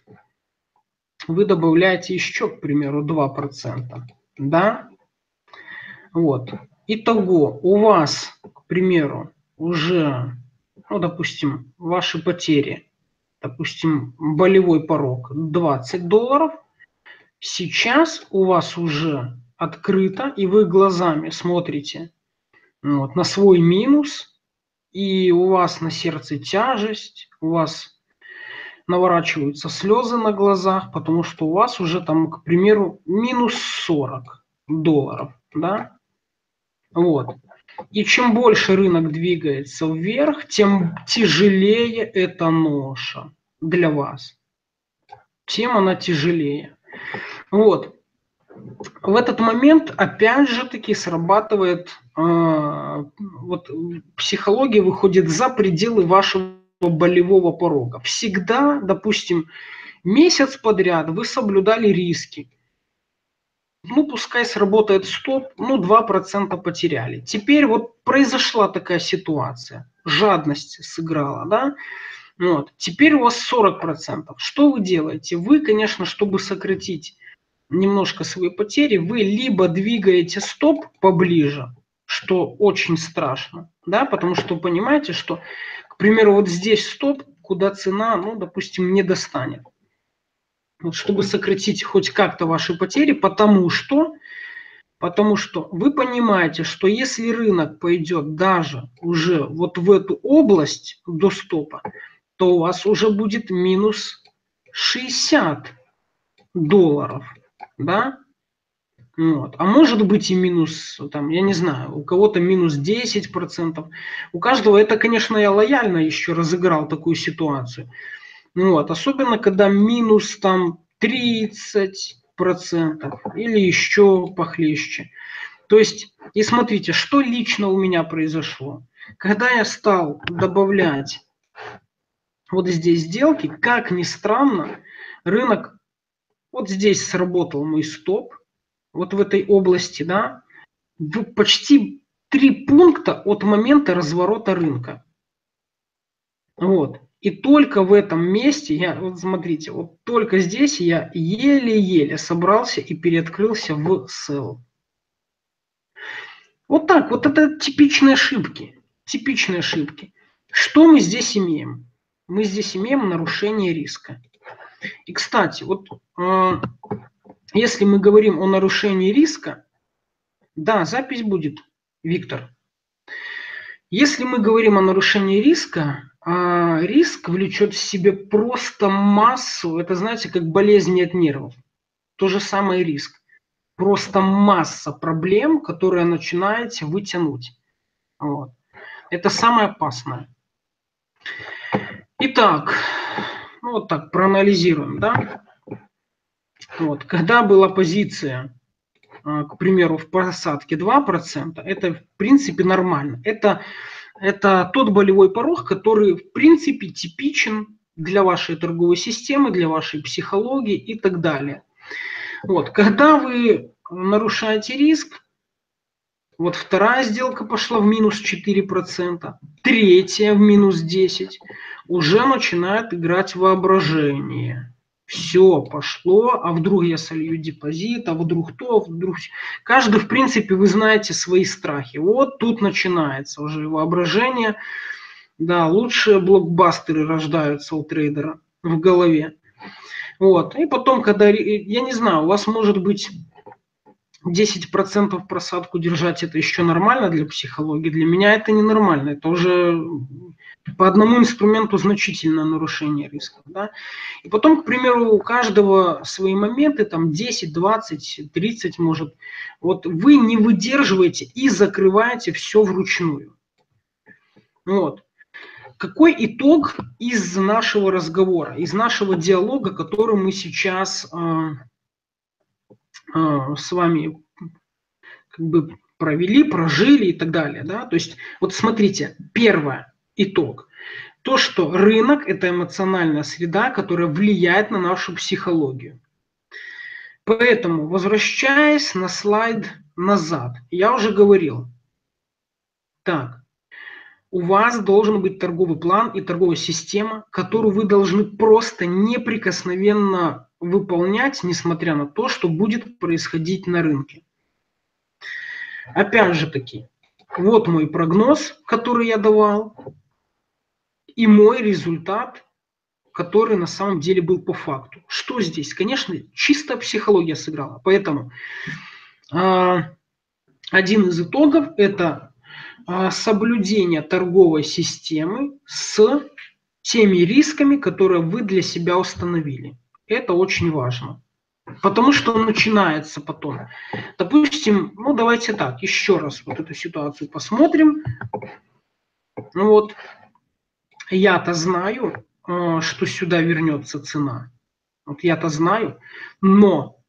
вы добавляете еще, к примеру, два процента. Да? Вот. Итого у вас, к примеру, уже, ну, допустим, ваши потери, допустим, болевой порог двадцать долларов. Сейчас у вас уже открыто, и вы глазами смотрите, вот, на свой минус, и у вас на сердце тяжесть, у вас наворачиваются слезы на глазах, потому что у вас уже там, к примеру, минус сорок долларов, да? Вот. И чем больше рынок двигается вверх, тем тяжелее эта ноша для вас. Тем она тяжелее. Вот. В этот момент опять же таки срабатывает э, вот, психология, выходит за пределы вашего болевого порога. Всегда, допустим, месяц подряд вы соблюдали риски. Ну, пускай сработает стоп, ну, два процента потеряли. Теперь вот произошла такая ситуация, жадность сыграла, да? Вот. Теперь у вас сорок процентов. Что вы делаете? Вы, конечно, чтобы сократить немножко свои потери, вы либо двигаете стоп поближе, что очень страшно, да? Потому что вы понимаете, что, к примеру, вот здесь стоп, куда цена, ну, допустим, не достанет. Вот, чтобы сократить хоть как-то ваши потери, потому что, потому что вы понимаете, что если рынок пойдет даже уже вот в эту область до стопа, то у вас уже будет минус шестьдесят долларов. Да? Вот. А может быть и минус, там, я не знаю, у кого-то минус десять процентов. У каждого, это, конечно, я лояльно еще разыграл такую ситуацию. Вот, особенно, когда минус там тридцать процентов или еще похлеще. То есть, и смотрите, что лично у меня произошло. Когда я стал добавлять вот здесь сделки, как ни странно, рынок вот здесь сработал мой стоп, вот в этой области, да, почти три пункта от момента разворота рынка. Вот. И только в этом месте, я, вот смотрите, вот только здесь я еле-еле собрался и переоткрылся в sell. Вот так, вот это типичные ошибки, типичные ошибки. Что мы здесь имеем? Мы здесь имеем нарушение риска. И, кстати, вот э, если мы говорим о нарушении риска, да, запись будет, Виктор. Если мы говорим о нарушении риска, а риск влечет в себе просто массу, это, знаете, как болезни от нервов. То же самое риск. Просто масса проблем, которые начинаете вытянуть. Вот. Это самое опасное. Итак, ну вот так проанализируем, да? Вот. Когда была позиция, к примеру, в просадке два процента, это, в принципе, нормально. Это... Это тот болевой порог, который, в принципе, типичен для вашей торговой системы, для вашей психологии и так далее. Вот. Когда вы нарушаете риск, вот вторая сделка пошла в минус четыре процента, третья в минус десять процентов, уже начинает играть воображение. Все пошло, а вдруг я солью депозит, а вдруг то, а вдруг... Каждый, в принципе, вы знаете свои страхи. Вот тут начинается уже воображение. Да, лучшие блокбастеры рождаются у трейдера в голове. Вот. И потом, когда, я не знаю, у вас может быть десять процентов просадку держать, это еще нормально для психологии. Для меня это ненормально. Это уже... По одному инструменту значительное нарушение риска. Да? И потом, к примеру, у каждого свои моменты, там десять, двадцать, тридцать может. Вот вы не выдерживаете и закрываете все вручную. Вот. Какой итог из нашего разговора, из нашего диалога, который мы сейчас э, э, с вами как бы провели, прожили и так далее. Да? То есть, вот смотрите, первый итог. То, что рынок – это эмоциональная среда, которая влияет на нашу психологию. Поэтому, возвращаясь на слайд назад, я уже говорил, так, у вас должен быть торговый план и торговая система, которую вы должны просто неприкосновенно выполнять, несмотря на то, что будет происходить на рынке. Опять же таки, вот мой прогноз, который я давал, и мой результат, который на самом деле был по факту. Что здесь? Конечно, чисто психология сыграла. Поэтому э, один из итогов – это э, соблюдение торговой системы с теми рисками, которые вы для себя установили. Это очень важно. Потому что начинается потом. Допустим, ну давайте так, еще раз вот эту ситуацию посмотрим. Ну вот, я-то знаю, что сюда вернется цена. Вот я-то знаю. Но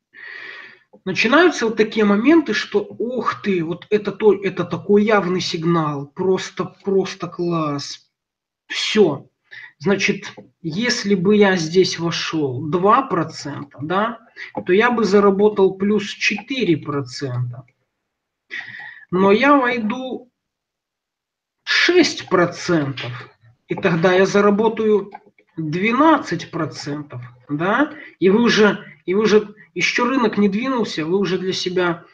начинаются вот такие моменты, что, ух ты, вот это, то, это такой явный сигнал. Просто, просто класс. Все. Значит, если бы я здесь вошел два процента, да, то я бы заработал плюс четыре процента. Но я войду шесть процентов. И тогда я заработаю двенадцать процентов, да, и вы уже, и вы уже, еще рынок не двинулся, вы уже для себя,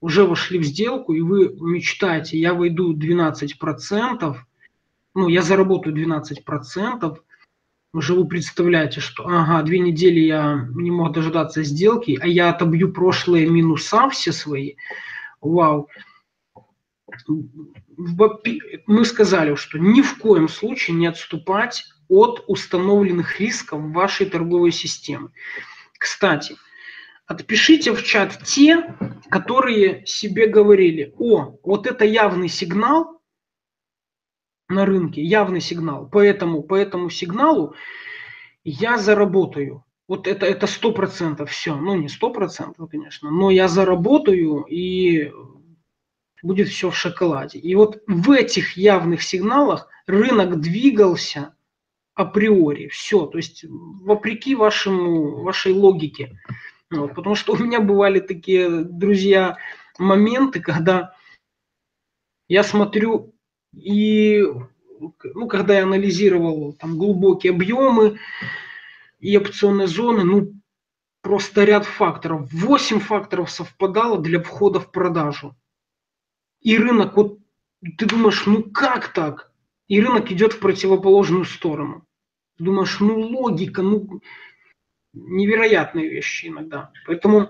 уже вошли в сделку, и вы мечтаете, я войду двенадцать процентов, ну, я заработаю двенадцать процентов, уже вы представляете, что, ага, две недели я не мог дождаться сделки, а я отобью прошлые минуса все свои, вау. Мы сказали, что ни в коем случае не отступать от установленных рисков вашей торговой системы. Кстати, отпишите в чат те, которые себе говорили, о, вот это явный сигнал на рынке, явный сигнал, поэтому по этому сигналу я заработаю. Вот это, это сто процентов все, ну не сто процентов, конечно, но я заработаю и... будет все в шоколаде. И вот в этих явных сигналах рынок двигался априори. Все, то есть вопреки вашему, вашей логике. Вот, потому что у меня бывали такие, друзья, моменты, когда я смотрю и, ну, когда я анализировал там глубокие объемы и опционные зоны, ну, просто ряд факторов. восемь факторов совпадало для входа в продажу. И рынок, вот ты думаешь, ну как так? И рынок идет в противоположную сторону. Ты думаешь, ну логика, ну невероятные вещи иногда. Поэтому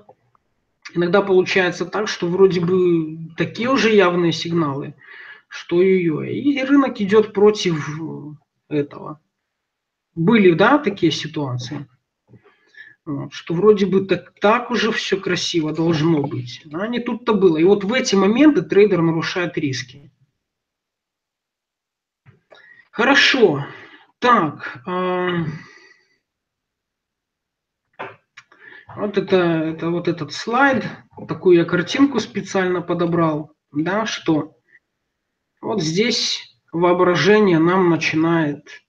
иногда получается так, что вроде бы такие уже явные сигналы, что ее. И рынок идет против этого. Были, да, такие ситуации? Что вроде бы так, так уже все красиво должно быть. А не тут-то было. И вот в эти моменты трейдер нарушает риски. Хорошо. Так. Вот, это, это, вот этот слайд. Такую я картинку специально подобрал. Да, что вот здесь воображение нам начинает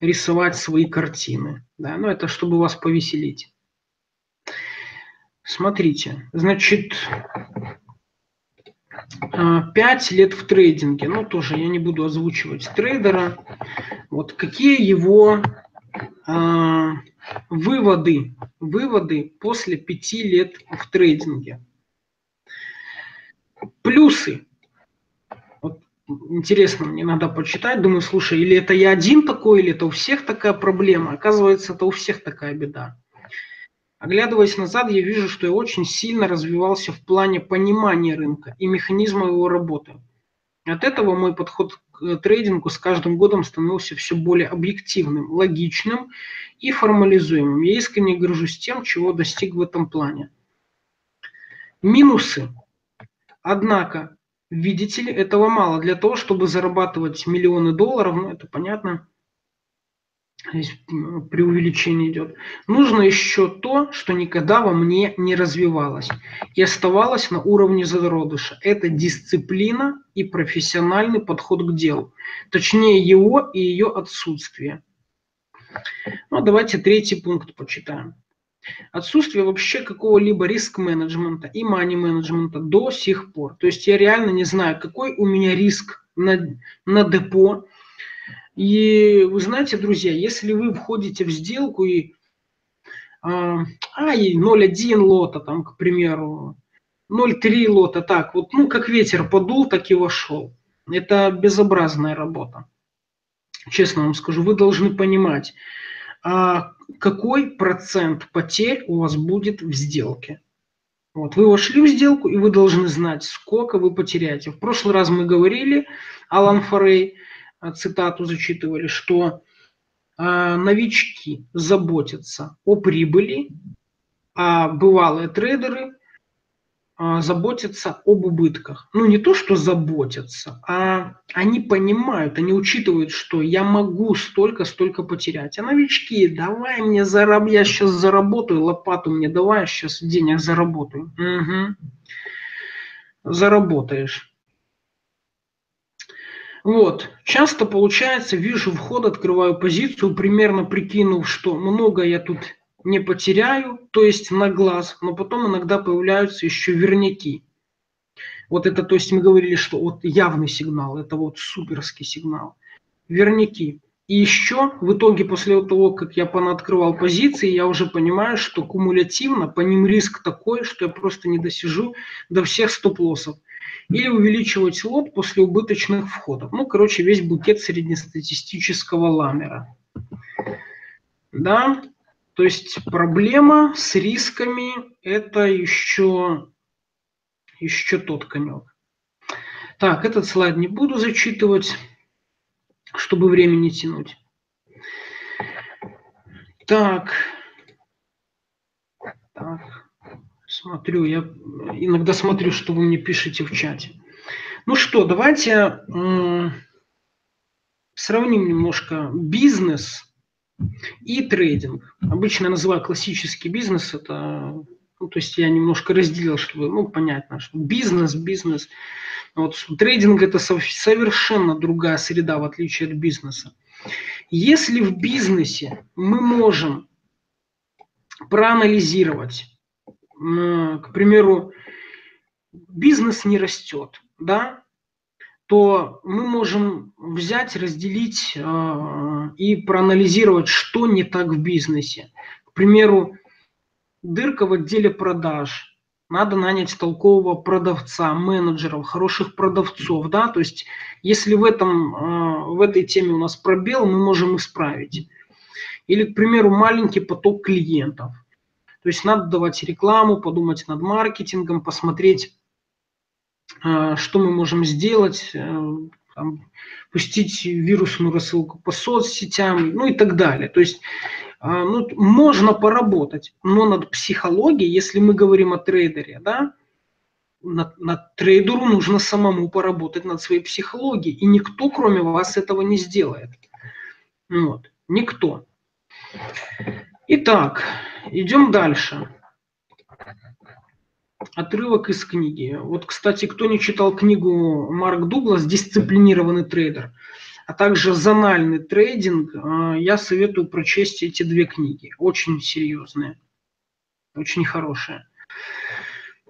рисовать свои картины. Да, но это чтобы вас повеселить. Смотрите, значит, пять лет в трейдинге. Ну, тоже я не буду озвучивать трейдера. Вот какие его а, выводы, выводы после пяти лет в трейдинге. Плюсы. Интересно, мне надо почитать. Думаю, слушай, или это я один такой, или это у всех такая проблема. Оказывается, это у всех такая беда. Оглядываясь назад, я вижу, что я очень сильно развивался в плане понимания рынка и механизма его работы. От этого мой подход к трейдингу с каждым годом становился все более объективным, логичным и формализуемым. Я искренне горжусь тем, чего достиг в этом плане. Минусы. Однако... видите ли, этого мало. Для того, чтобы зарабатывать миллионы долларов, ну это понятно, Здесь преувеличение идет. Нужно еще то, что никогда во мне не развивалось и оставалось на уровне зародыша. Это дисциплина и профессиональный подход к делу. Точнее, его и ее отсутствие. Ну, давайте третий пункт почитаем. Отсутствие вообще какого-либо риск-менеджмента и мани-менеджмента до сих пор. То есть я реально не знаю, какой у меня риск на, на депо. И вы знаете, друзья, если вы входите в сделку и, а, и ноль целых одна десятая лота, там, к примеру, ноль целых три десятых лота, так вот, ну, как ветер подул, так и вошел. Это безобразная работа. Честно вам скажу, вы должны понимать, а какой процент потерь у вас будет в сделке. Вот, вы вошли в сделку, и вы должны знать, сколько вы потеряете. В прошлый раз мы говорили, Алан Фарлей, цитату зачитывали, что э, новички заботятся о прибыли, а бывалые трейдеры э, заботятся об убытках. Ну, не то, что заботятся, а они понимают, они учитывают, что я могу столько-столько потерять. А новички, давай мне зараб... я сейчас заработаю, лопату мне давай, я сейчас денег заработаю. Угу. Заработаешь. Вот, часто получается, вижу вход, открываю позицию, примерно прикинув, что много я тут не потеряю, то есть на глаз, но потом иногда появляются еще верняки. Вот это, то есть мы говорили, что вот явный сигнал, это вот суперский сигнал. Верняки. И еще в итоге после того, как я понаоткрывал позиции, я уже понимаю, что кумулятивно по ним риск такой, что я просто не досижу до всех стоп-лоссов. Или увеличивать лот после убыточных входов. Ну, короче, весь букет среднестатистического ламера. Да, то есть проблема с рисками – это еще, еще тот конек. Так, этот слайд не буду зачитывать, чтобы время не тянуть. Так, так. Смотрю, я иногда смотрю, что вы мне пишете в чате. Ну что, давайте сравним немножко бизнес и трейдинг. Обычно я называю классический бизнес, это, ну, то есть я немножко разделил, чтобы, ну, понятно, что бизнес, бизнес. Вот, трейдинг – это совершенно другая среда, в отличие от бизнеса. Если в бизнесе мы можем проанализировать, к примеру, бизнес не растет, да, то мы можем взять, разделить э, и проанализировать, что не так в бизнесе. К примеру, дырка в отделе продаж. Надо нанять толкового продавца, менеджеров, хороших продавцов, да, то есть если в, этом, э, в этой теме у нас пробел, мы можем исправить. Или, к примеру, маленький поток клиентов. То есть надо давать рекламу, подумать над маркетингом, посмотреть, что мы можем сделать, там, пустить вирусную рассылку по соцсетям, ну и так далее. То есть, ну, можно поработать, но над психологией, если мы говорим о трейдере, да, над, над трейдеру нужно самому поработать над своей психологией, и никто, кроме вас, этого не сделает. Вот, никто. Итак, идем дальше. Отрывок из книги. Вот, кстати, кто не читал книгу Марк Дуглас «Дисциплинированный трейдер», а также «Зональный трейдинг», я советую прочесть эти две книги. Очень серьезные, очень хорошие.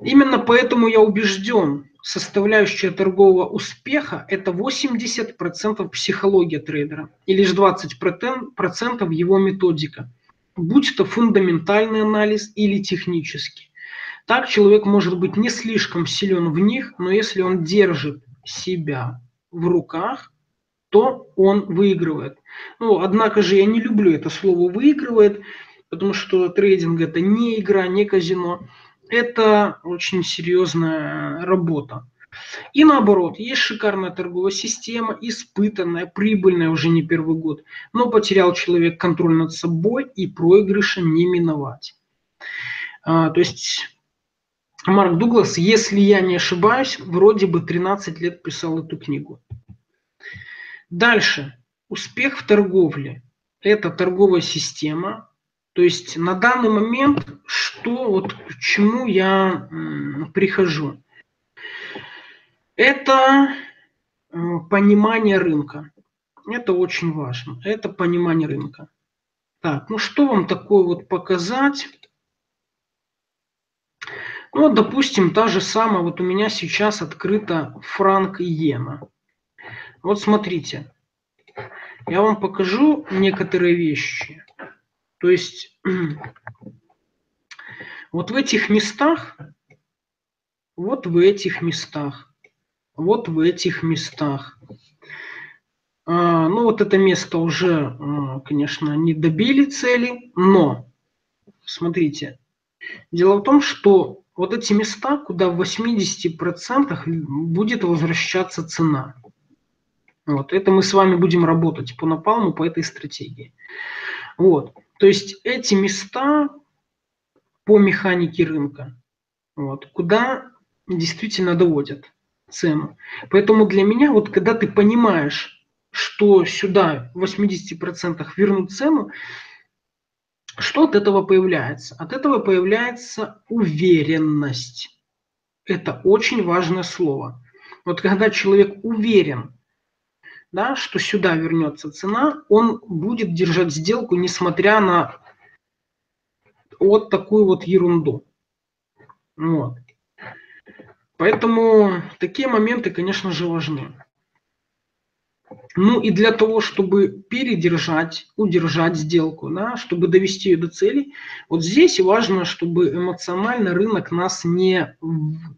Именно поэтому я убежден, составляющая торгового успеха – это восемьдесят процентов психология трейдера и лишь двадцать процентов его методика. Будь то фундаментальный анализ или технический. Так человек может быть не слишком силен в них, но если он держит себя в руках, то он выигрывает. Ну, однако же я не люблю это слово «выигрывает», потому что трейдинг – это не игра, не казино. Это очень серьезная работа. И наоборот, есть шикарная торговая система, испытанная, прибыльная уже не первый год, но потерял человек контроль над собой и проигрыша не миновать. А, то есть Марк Дуглас, если я не ошибаюсь, вроде бы тринадцать лет писал эту книгу. Дальше. Успех в торговле это торговая система. То есть на данный момент, что, вот, к чему я м, прихожу, это м, понимание рынка. Это очень важно. Это понимание рынка. Так, ну что вам такое вот показать? Ну, вот, допустим, та же самая, вот у меня сейчас открыта франк иена. Вот смотрите, я вам покажу некоторые вещи. То есть вот в этих местах, вот в этих местах, вот в этих местах. А, ну вот это место уже, конечно, не добили цели, но смотрите, дело в том, что вот эти места, куда в восьмидесяти процентах будет возвращаться цена. Вот, это мы с вами будем работать по напалму, по этой стратегии. Вот. То есть эти места по механике рынка, вот, куда действительно доводят цену. Поэтому для меня, вот когда ты понимаешь, что сюда в восьмидесяти процентах вернут цену, что от этого появляется? От этого появляется уверенность. Это очень важное слово. Вот когда человек уверен, да, что сюда вернется цена, он будет держать сделку, несмотря на вот такую вот ерунду. Вот. Поэтому такие моменты, конечно же, важны. Ну и для того, чтобы передержать, удержать сделку, да, чтобы довести ее до цели, вот здесь важно, чтобы эмоционально рынок нас не,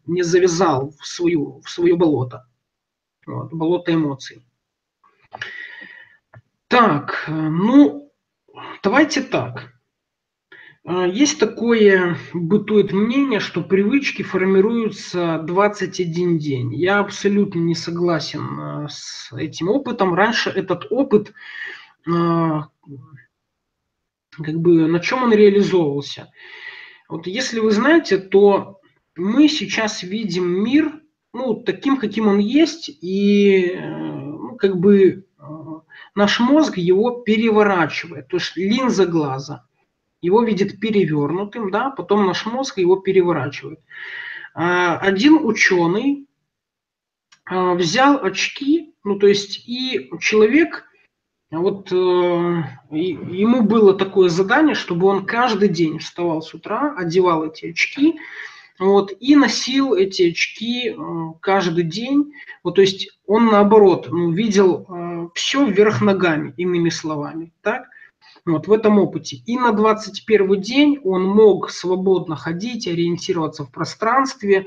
не завязал в, свою, в свое болото, вот, болото эмоций. Так, ну, давайте так. Есть такое, бытует мнение, что привычки формируются двадцать один день. Я абсолютно не согласен с этим опытом. Раньше этот опыт, как бы, на чем он реализовывался? Вот если вы знаете, то мы сейчас видим мир, ну, таким, каким он есть, и, ну, как бы... Наш мозг его переворачивает, то есть линза глаза его видит перевернутым, да, потом наш мозг его переворачивает. Один ученый взял очки, ну то есть и человек, вот ему было такое задание, чтобы он каждый день вставал с утра, одевал эти очки, вот, и носил эти очки каждый день. Вот, то есть он наоборот, ну, видел все вверх ногами, иными словами. Так? Вот, в этом опыте. И на двадцать первый день он мог свободно ходить, ориентироваться в пространстве.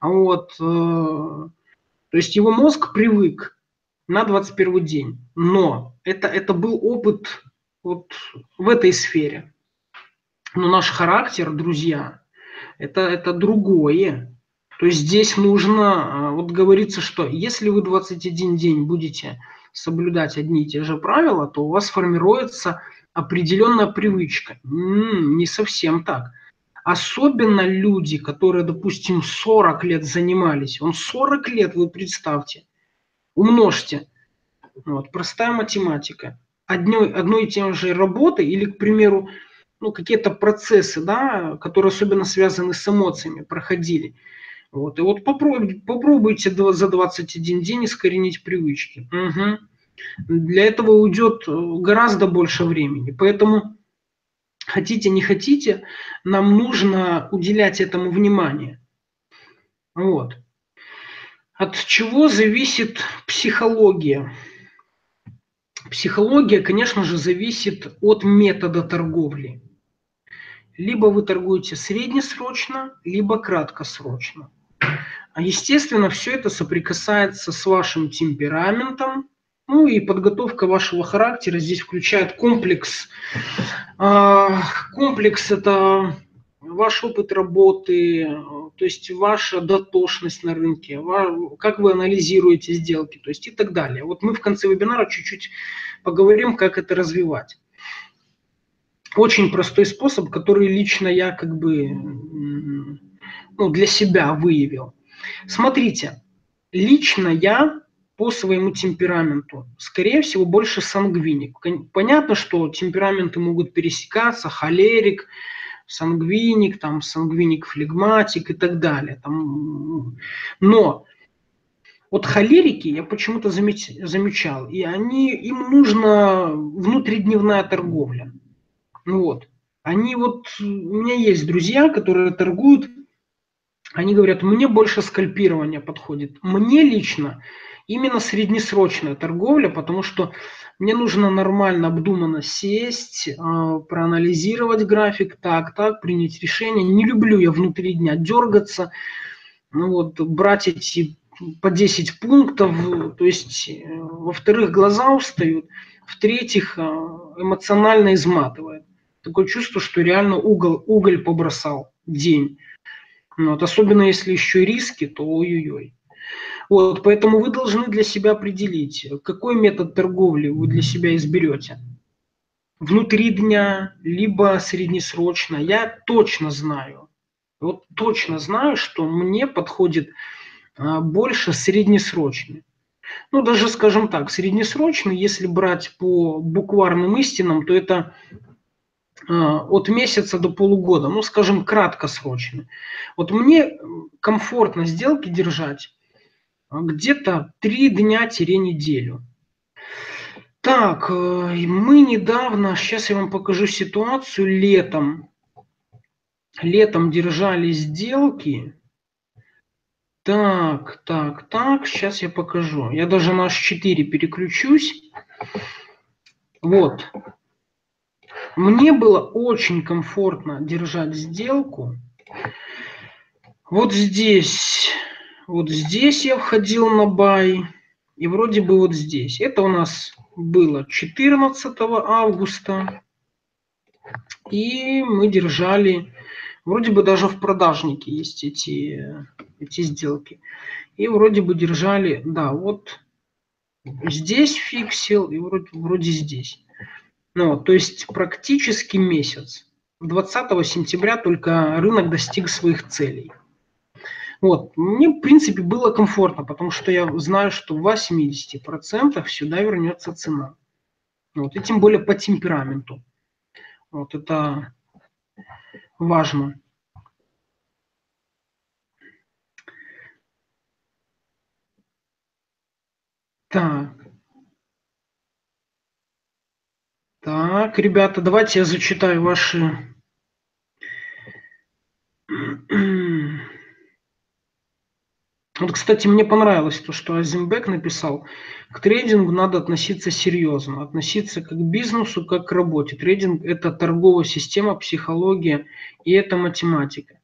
Вот, то есть его мозг привык на двадцать первый день. Но это, это был опыт вот в этой сфере. Но наш характер, друзья... Это, это другое. То есть здесь нужно, вот говорится, что если вы двадцать один день будете соблюдать одни и те же правила, то у вас формируется определенная привычка. М-м, не совсем так. Особенно люди, которые, допустим, сорок лет занимались. Он сорок лет, вы представьте, умножьте. Вот, простая математика. Одной, одной и тем же работы или, к примеру, ну, какие-то процессы, да, которые особенно связаны с эмоциями, проходили. Вот. И вот попробуйте, попробуйте за двадцать один день искоренить привычки. Угу. Для этого уйдет гораздо больше времени. Поэтому, хотите, не хотите, нам нужно уделять этому внимание. Вот. От чего зависит психология? Психология, конечно же, зависит от метода торговли. Либо вы торгуете среднесрочно, либо краткосрочно. Естественно, все это соприкасается с вашим темпераментом. Ну и подготовка вашего характера здесь включает комплекс. Комплекс – это ваш опыт работы, то есть ваша дотошность на рынке, как вы анализируете сделки, то есть и так далее. Вот мы в конце вебинара чуть-чуть поговорим, как это развивать. Очень простой способ, который лично я как бы, ну, для себя выявил. Смотрите, лично я по своему темпераменту. Скорее всего, больше сангвиник. Понятно, что темпераменты могут пересекаться, холерик, сангвиник, там, сангвиник-флегматик и так далее. Там. Но вот холерики я почему-то замечал, и они, им нужна внутридневная торговля. Ну вот. Они вот, у меня есть друзья, которые торгуют, они говорят, мне больше скальпирование подходит. Мне лично именно среднесрочная торговля, потому что мне нужно нормально, обдуманно сесть, проанализировать график, так, так, принять решение. Не люблю я внутри дня дергаться, ну вот, брать эти по десять пунктов, то есть, во-вторых, глаза устают, в-третьих, эмоционально изматывает. Такое чувство, что реально угол, уголь побросал день. Вот, особенно если еще риски, то ой-ой-ой. Вот, поэтому вы должны для себя определить, какой метод торговли вы для себя изберете. Внутри дня, либо среднесрочно. Я точно знаю, вот точно знаю, что мне подходит а, больше среднесрочный. Ну, даже, скажем так, среднесрочный, если брать по букварным истинам, то это от месяца до полугода, ну, скажем, краткосрочно. Вот мне комфортно сделки держать где-то три дня-неделю. Так, мы недавно, сейчас я вам покажу ситуацию, летом. Летом держали сделки. Так, так, так, сейчас я покажу. Я даже на аш четыре переключусь. Вот. Мне было очень комфортно держать сделку. Вот здесь, вот здесь я входил на бай. И вроде бы вот здесь. Это у нас было четырнадцатого августа. И мы держали, вроде бы даже в продажнике есть эти, эти сделки. И вроде бы держали, да, вот здесь фиксил и вроде, вроде здесь. Ну, то есть практически месяц. двадцатого сентября только рынок достиг своих целей. Вот. Мне, в принципе, было комфортно, потому что я знаю, что в восьмидесяти процентах сюда вернется цена. Вот. И тем более по темпераменту. Вот это важно. Так. Так, ребята, давайте я зачитаю ваши... Вот, кстати, мне понравилось то, что Азимбек написал. К трейдингу надо относиться серьезно, относиться как к бизнесу, как к работе. Трейдинг – это торговая система, психология, и это математика.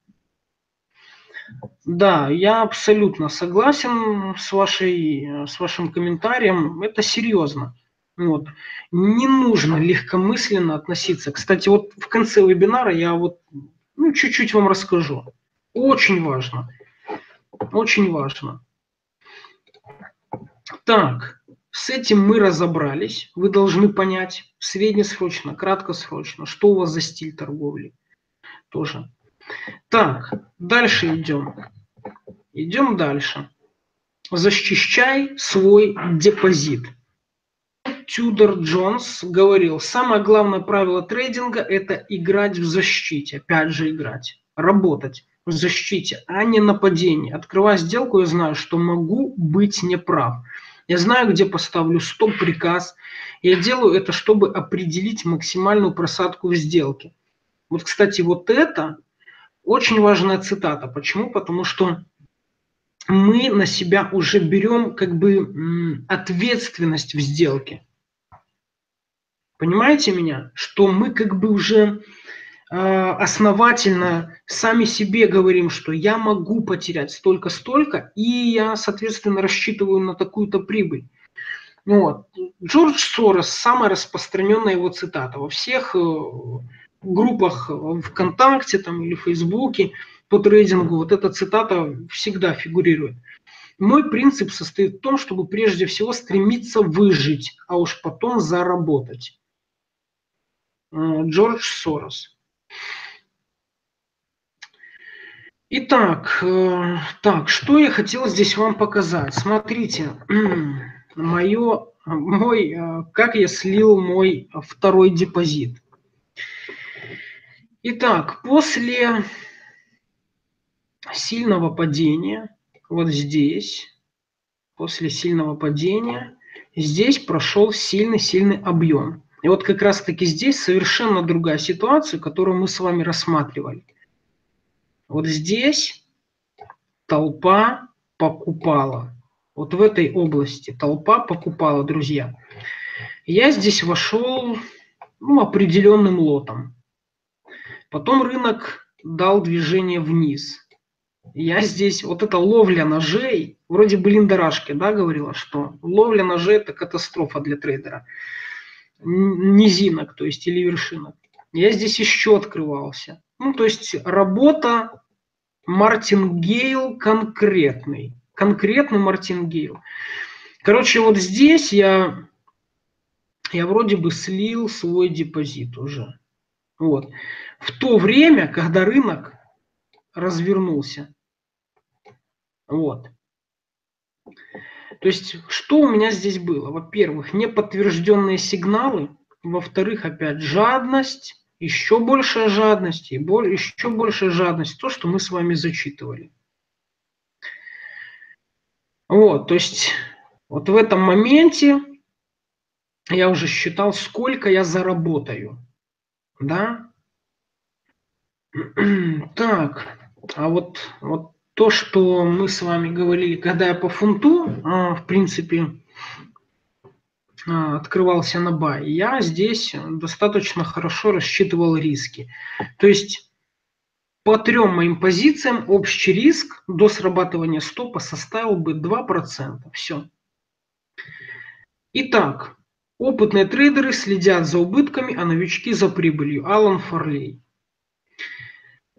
Да, я абсолютно согласен с, вашей, с вашим комментарием. Это серьезно. Вот. Не нужно легкомысленно относиться. Кстати, вот в конце вебинара я вот ну, чуть-чуть вам расскажу. Очень важно. Очень важно. Так, с этим мы разобрались. Вы должны понять среднесрочно, краткосрочно, что у вас за стиль торговли. Тоже. Так, дальше идем. Идем дальше. Защищай свой депозит. Тюдор Джонс говорил, самое главное правило трейдинга – это играть в защите. Опять же играть, работать в защите, а не нападении. Открывая сделку, я знаю, что могу быть неправ. Я знаю, где поставлю стоп-приказ. Я делаю это, чтобы определить максимальную просадку в сделке. Вот, кстати, вот это очень важная цитата. Почему? Потому что мы на себя уже берем как бы ответственность в сделке. Понимаете меня? Что мы как бы уже э, основательно сами себе говорим, что я могу потерять столько-столько, и я, соответственно, рассчитываю на такую-то прибыль. Вот. Джордж Сорос, самая распространенная его цитата. Во всех э, группах ВКонтакте там, или Фейсбуке по трейдингу вот эта цитата всегда фигурирует. Мой принцип состоит в том, чтобы прежде всего стремиться выжить, а уж потом заработать. Джордж Сорос. Итак, э, так, что я хотел здесь вам показать. Смотрите, моё, мой, э, как я слил мой второй депозит. Итак, после сильного падения, вот здесь, после сильного падения, здесь прошел сильный-сильный объем. И вот как раз-таки здесь совершенно другая ситуация, которую мы с вами рассматривали. Вот здесь толпа покупала. Вот в этой области толпа покупала, друзья. Я здесь вошел, ну, определенным лотом. Потом рынок дал движение вниз. Я здесь, вот эта ловля ножей, вроде бы Линдарашки, да, говорила, что ловля ножей – это катастрофа для трейдера. Низинок, то есть, или вершинок. Я здесь еще открывался. Ну, то есть, работа мартингейл конкретный. Конкретный мартингейл. Короче, вот здесь я, я вроде бы слил свой депозит уже. Вот. В то время, когда рынок развернулся. Вот. То есть, что у меня здесь было? Во-первых, неподтвержденные сигналы. Во-вторых, опять жадность. Еще большая жадность, и боль, еще большая жадность, то, что мы с вами зачитывали. Вот, то есть, вот в этом моменте я уже считал, сколько я заработаю. Да? Так, а вот, вот то, что мы с вами говорили, когда я по фунту, в принципе, открывался на бай, я здесь достаточно хорошо рассчитывал риски. То есть по трем моим позициям общий риск до срабатывания стопа составил бы два процента. Все. Итак, опытные трейдеры следят за убытками, а новички за прибылью. Алан Фарлей.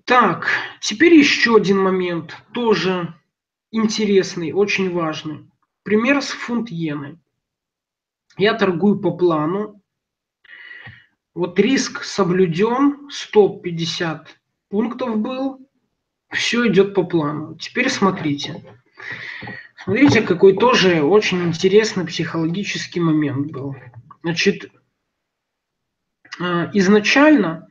Так, теперь еще один момент, тоже интересный, очень важный. Пример с фунт-иеной. Я торгую по плану. Вот риск соблюден, стоп пятьдесят пунктов был. Все идет по плану. Теперь смотрите. Смотрите, какой тоже очень интересный психологический момент был. Значит, изначально,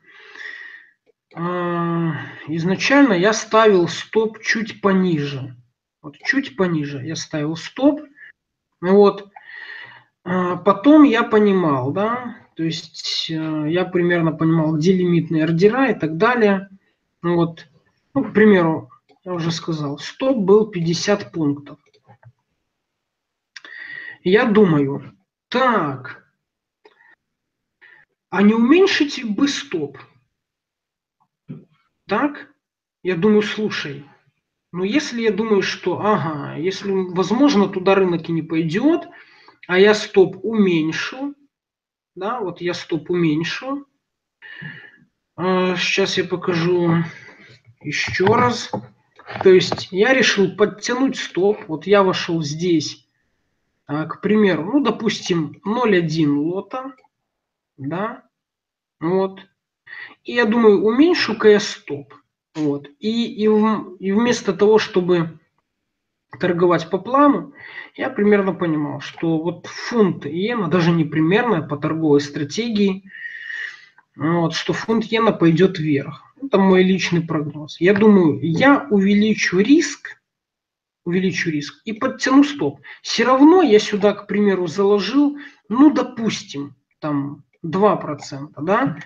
изначально я ставил стоп чуть пониже. Вот чуть пониже я ставил стоп. Вот. Потом я понимал, да, то есть я примерно понимал, где лимитные ордера и так далее. Вот, ну, к примеру, я уже сказал, стоп был пятьдесят пунктов. Я думаю, так, а не уменьшить бы стоп? Так, я думаю, слушай, ну если я думаю, что, ага, если, возможно, туда рынок и не пойдет, а я стоп уменьшу, да, вот я стоп уменьшу. Сейчас я покажу еще раз. То есть я решил подтянуть стоп, вот я вошел здесь, к примеру, ну, допустим, ноль один лота, да, вот. И я думаю, уменьшу-ка я стоп, вот. И, и, и вместо того, чтобы торговать по плану, я примерно понимал, что вот фунт иена, даже не примерно, по торговой стратегии, вот, что фунт иена пойдет вверх. Это мой личный прогноз. Я думаю, я увеличу риск, увеличу риск и подтяну стоп. Все равно я сюда, к примеру, заложил, ну, допустим, там два процента, да?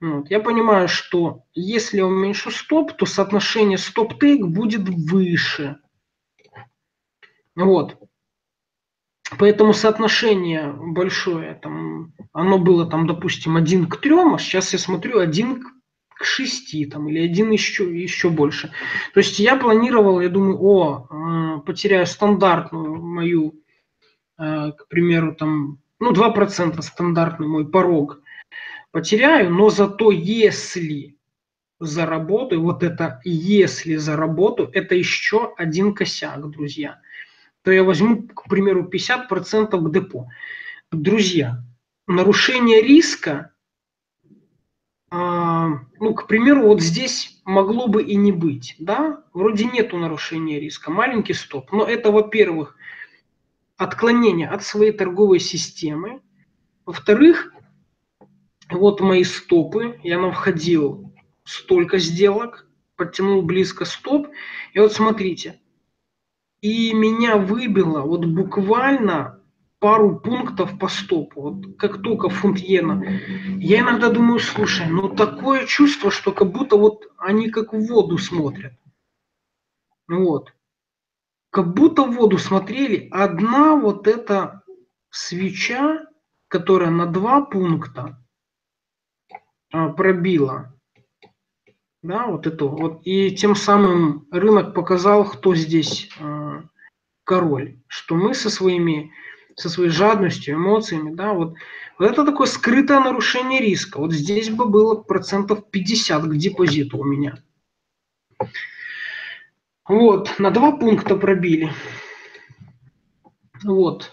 Вот. Я понимаю, что если я уменьшу стоп, то соотношение стоп-тейк будет выше. Вот. Поэтому соотношение большое, там, оно было, там, допустим, один к трём, а сейчас я смотрю один к шести там, или один еще, еще больше. То есть я планировал, я думаю, о, потеряю стандартную мою, к примеру, там, ну, два процента стандартный мой порог потеряю, но зато если заработаю, вот это если заработаю, это еще один косяк, друзья. То я возьму, к примеру, пятьдесят процентов к депо. Друзья, нарушение риска ну, к примеру, вот здесь могло бы и не быть, да, вроде нету нарушения риска, маленький стоп, но это, во-первых, отклонение от своей торговой системы, во-вторых, вот мои стопы, я нам входил столько сделок, подтянул близко стоп, и вот смотрите, и меня выбило вот буквально пару пунктов по стопу, вот как только фунт иена. Я иногда думаю, слушай, ну такое чувство, что как будто вот они как в воду смотрят. Вот. Как будто в воду смотрели. Одна вот эта свеча, которая на два пункта пробила. Да, вот это вот. И тем самым рынок показал, кто здесь король. Что мы со своими... со своей жадностью, эмоциями, да, вот. Вот это такое скрытое нарушение риска. Вот здесь бы было процентов пятьдесят к депозиту у меня. Вот, на два пункта пробили. Вот.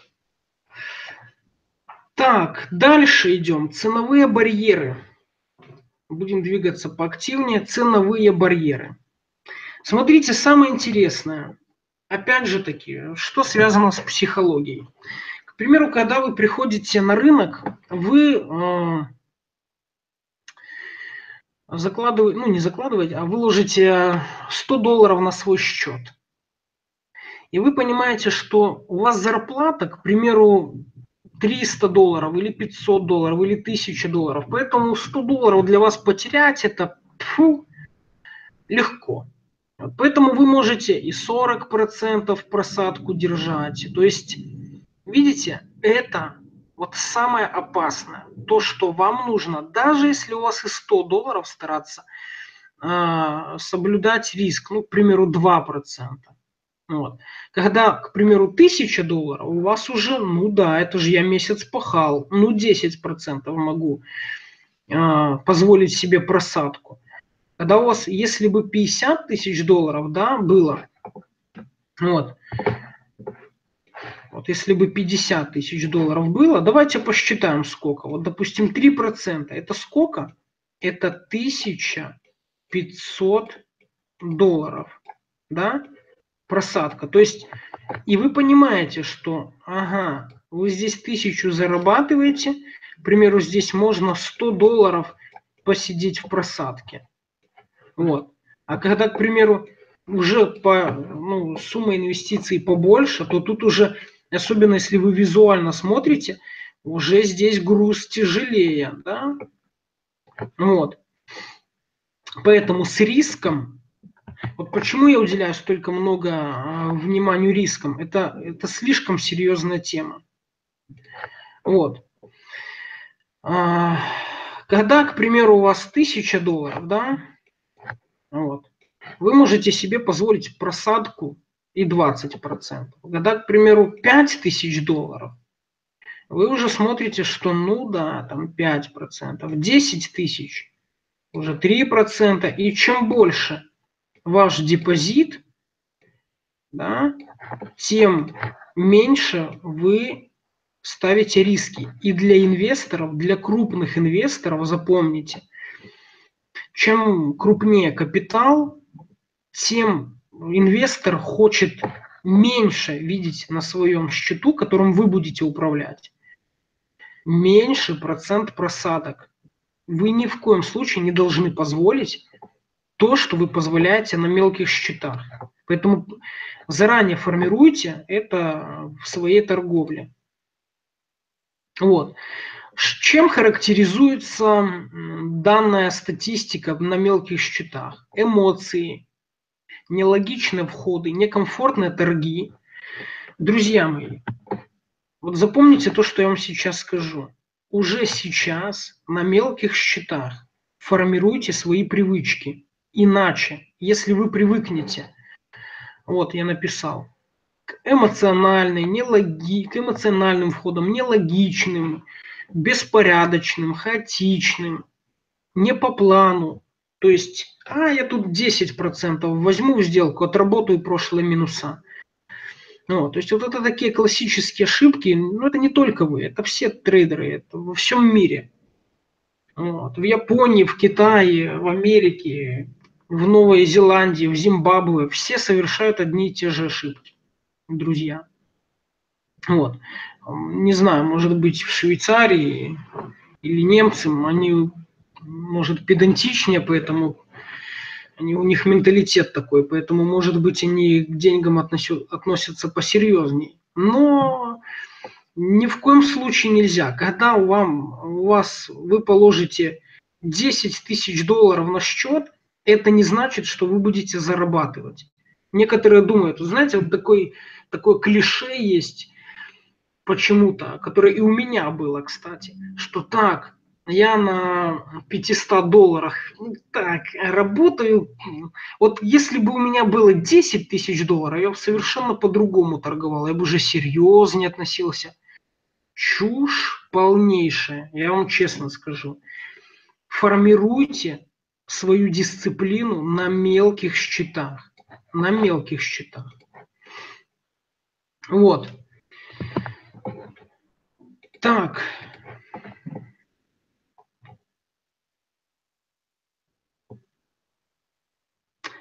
Так, дальше идем. Ценовые барьеры. Будем двигаться поактивнее. Ценовые барьеры. Смотрите, самое интересное. Опять же таки, что связано с психологией? К примеру, когда вы приходите на рынок, вы э, закладываете, ну не закладываете, а вы ложите сто долларов на свой счет. И вы понимаете, что у вас зарплата, к примеру, триста долларов или пятьсот долларов или тысяча долларов. Поэтому сто долларов для вас потерять это фу, легко. Поэтому вы можете и сорок процентов просадку держать. То есть, видите, это вот самое опасное. То, что вам нужно, даже если у вас и сто долларов стараться э, соблюдать риск, ну, к примеру, два процента. Вот. Когда, к примеру, тысяча долларов, у вас уже, ну да, это же я месяц пахал, ну десять процентов могу э, позволить себе просадку. Когда у вас, если бы пятьдесят тысяч долларов, да, было, вот, вот если бы пятьдесят тысяч долларов было, давайте посчитаем сколько. Вот, допустим, три процента. Это сколько? Это тысяча пятьсот долларов, да, просадка. То есть, и вы понимаете, что, ага, вы здесь тысячу зарабатываете, к примеру, здесь можно сто долларов посидеть в просадке. Вот. А когда, к примеру, уже по, ну, сумма инвестиций побольше, то тут уже, особенно если вы визуально смотрите, уже здесь груз тяжелее. Да? Вот. Поэтому с риском, вот почему я уделяю столько много внимания рискам, это, это слишком серьезная тема. Вот. Когда, к примеру, у вас тысяча долларов, да, вот. Вы можете себе позволить просадку и двадцать процентов. Когда, к примеру, пять тысяч долларов, вы уже смотрите, что ну да, там пять процентов, десять тысяч, уже три процента. И чем больше ваш депозит, да, тем меньше вы ставите риски. И для инвесторов, для крупных инвесторов, запомните, чем крупнее капитал, тем инвестор хочет меньше видеть на своем счету, которым вы будете управлять, меньше процент просадок. Вы ни в коем случае не должны позволить то, что вы позволяете на мелких счетах. Поэтому заранее формируйте это в своей торговле. Вот. Чем характеризуется данная статистика на мелких счетах? Эмоции, нелогичные входы, некомфортные торги. Друзья мои, вот запомните то, что я вам сейчас скажу. Уже сейчас на мелких счетах формируйте свои привычки. Иначе, если вы привыкнете, вот я написал, к, эмоциональной, нелоги, к эмоциональным входам, нелогичным, беспорядочным, хаотичным, не по плану. То есть, а я тут десять процентов возьму в сделку, отработаю прошлые минуса. Ну, то есть, вот это такие классические ошибки, но это не только вы, это все трейдеры, это во всем мире. Вот. В Японии, в Китае, в Америке, в Новой Зеландии, в Зимбабве все совершают одни и те же ошибки, друзья. Вот. Не знаю, может быть, в Швейцарии или немцам они, может, педантичнее, поэтому они, у них менталитет такой, поэтому, может быть, они к деньгам относят, относятся посерьезнее. Но ни в коем случае нельзя. Когда вам, у вас, вы положите десять тысяч долларов на счет, это не значит, что вы будете зарабатывать. Некоторые думают, знаете, вот такой, такое клише есть почему-то, которое и у меня было, кстати, что так, я на пятистах долларах так работаю. Вот если бы у меня было десять тысяч долларов, я бы совершенно по-другому торговал, я бы уже серьезнее относился. Чушь полнейшая, я вам честно скажу. Формируйте свою дисциплину на мелких счетах. На мелких счетах. Вот. Так.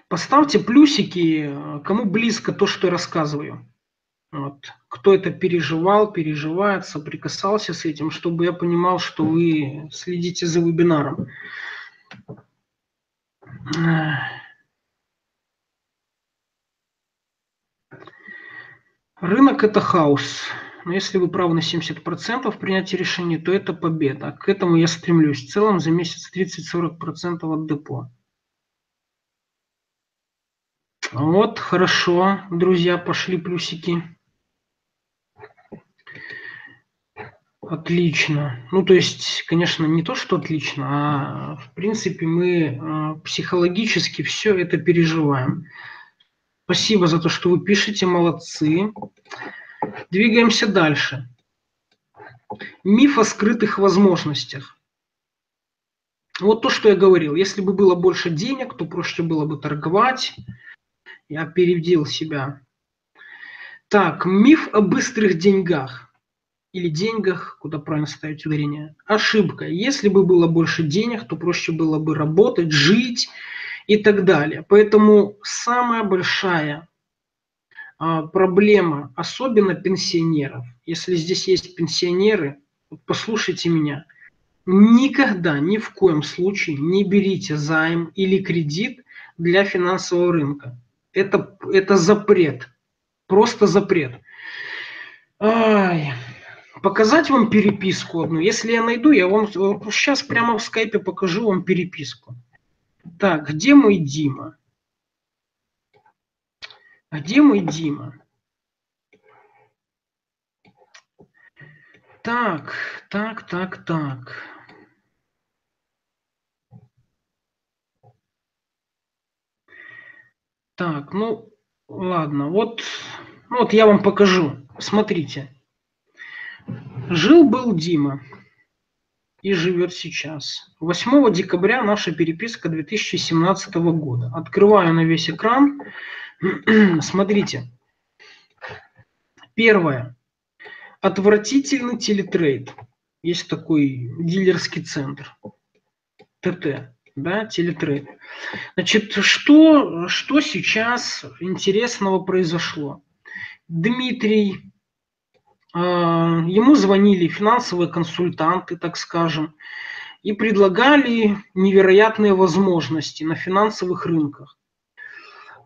Поставьте плюсики, кому близко то, что я рассказываю. Вот. Кто это переживал, переживает, соприкасался с этим, чтобы я понимал, что вы следите за вебинаром. Рынок – это хаос. Но если вы правы на семьдесят процентов в принятии решений, то это победа. К этому я стремлюсь. В целом за месяц тридцать-сорок процентов от депо. Вот, хорошо, друзья, пошли плюсики. Отлично. Ну, то есть, конечно, не то, что отлично, а в принципе мы психологически все это переживаем. Спасибо за то, что вы пишете, молодцы. Двигаемся дальше. Миф о скрытых возможностях. Вот то, что я говорил. Если бы было больше денег, то проще было бы торговать. Я перевдел себя. Так, миф о быстрых деньгах. Или деньгах, куда правильно ставить ударение. Ошибка. Если бы было больше денег, то проще было бы работать, жить и так далее. Поэтому самая большая а, проблема, особенно пенсионеров, если здесь есть пенсионеры, послушайте меня, никогда, ни в коем случае не берите займ или кредит для финансового рынка. Это, это запрет. Просто запрет. Ай. Показать вам переписку одну. Если я найду, я вам сейчас прямо в скайпе покажу вам переписку. Так, где мой Дима? Где мой Дима? Так, так, так, так. Так, ну ладно, вот, вот я вам покажу. Смотрите. Жил-был Дима и живет сейчас. восьмого декабря наша переписка две тысячи семнадцатого года. Открываю на весь экран. Смотрите. Первое. Отвратительный телетрейд. Есть такой дилерский центр. ТТ. Да, телетрейд. Значит, что, что сейчас интересного произошло? Дмитрий, э, ему звонили финансовые консультанты, так скажем, и предлагали невероятные возможности на финансовых рынках.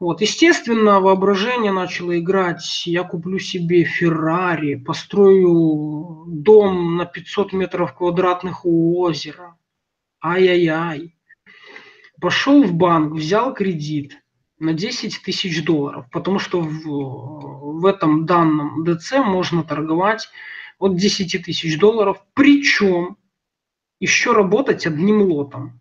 Вот, естественно, воображение начало играть. Я куплю себе Феррари, построю дом на пятьсот метров квадратных у озера. Ай-яй-яй. Пошел в банк, взял кредит на десять тысяч долларов, потому что в, в этом данном ДЦ можно торговать от десяти тысяч долларов, причем еще работать одним лотом.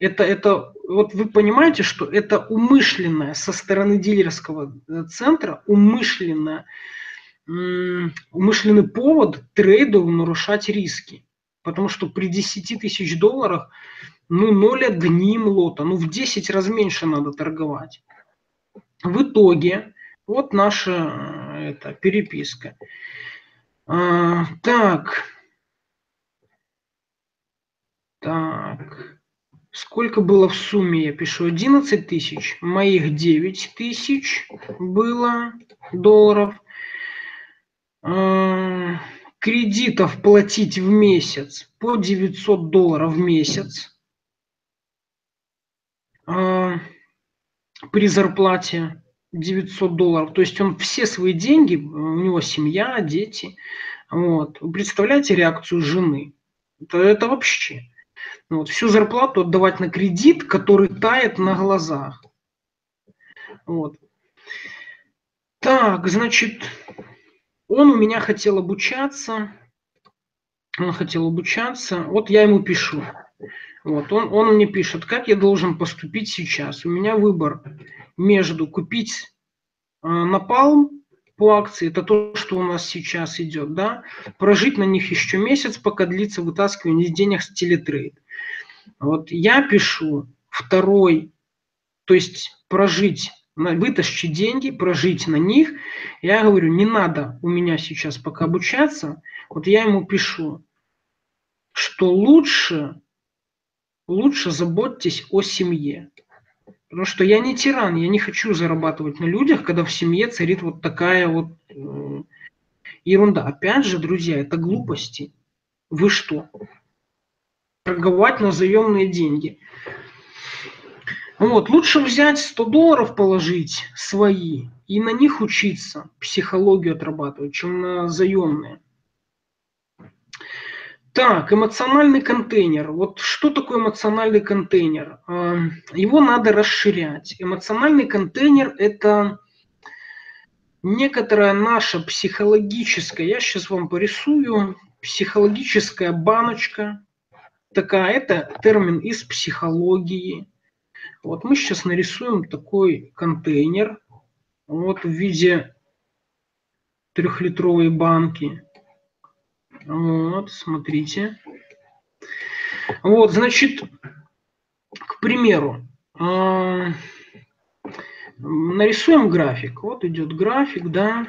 Это, это, вот вы понимаете, что это умышленное со стороны дилерского центра, умышленное, умышленный повод трейдеру нарушать риски, потому что при десяти тысячах долларах ну, ноль одним лота. Ну, в десять раз меньше надо торговать. В итоге, вот наша это, переписка. А, так. Так, сколько было в сумме? Я пишу одиннадцать тысяч, моих девять тысяч было долларов. Кредитов платить в месяц по девятьсот долларов в месяц при зарплате девятьсот долларов. То есть он все свои деньги, у него семья, дети. Вот. Вы представляете реакцию жены? Это, это вообще... Вот, всю зарплату отдавать на кредит, который тает на глазах. Вот. Так, значит, он у меня хотел обучаться. Он хотел обучаться. Вот я ему пишу. Вот, он, он мне пишет, как я должен поступить сейчас. У меня выбор между купить э, напалм по акции, это то, что у нас сейчас идет, да, прожить на них еще месяц, пока длится вытаскивание денег с телетрейд. Вот я пишу второй, то есть прожить, вытащить деньги, прожить на них. Я говорю, не надо у меня сейчас пока обучаться. Вот я ему пишу, что лучше, лучше заботьтесь о семье. Потому что я не тиран, я не хочу зарабатывать на людях, когда в семье царит вот такая вот ерунда. Опять же, друзья, это глупости. Вы что? Торговать на заемные деньги. Вот, лучше взять сто долларов, положить свои и на них учиться, психологию отрабатывать, чем на заемные. Так, эмоциональный контейнер. Вот что такое эмоциональный контейнер? Его надо расширять. Эмоциональный контейнер – это некоторая наша психологическая, я сейчас вам порисую, психологическая баночка. Такая, это термин из психологии. Вот мы сейчас нарисуем такой контейнер вот в виде трехлитровой банки. Вот, смотрите. Вот, значит, к примеру, э, нарисуем график. Вот идет график, да.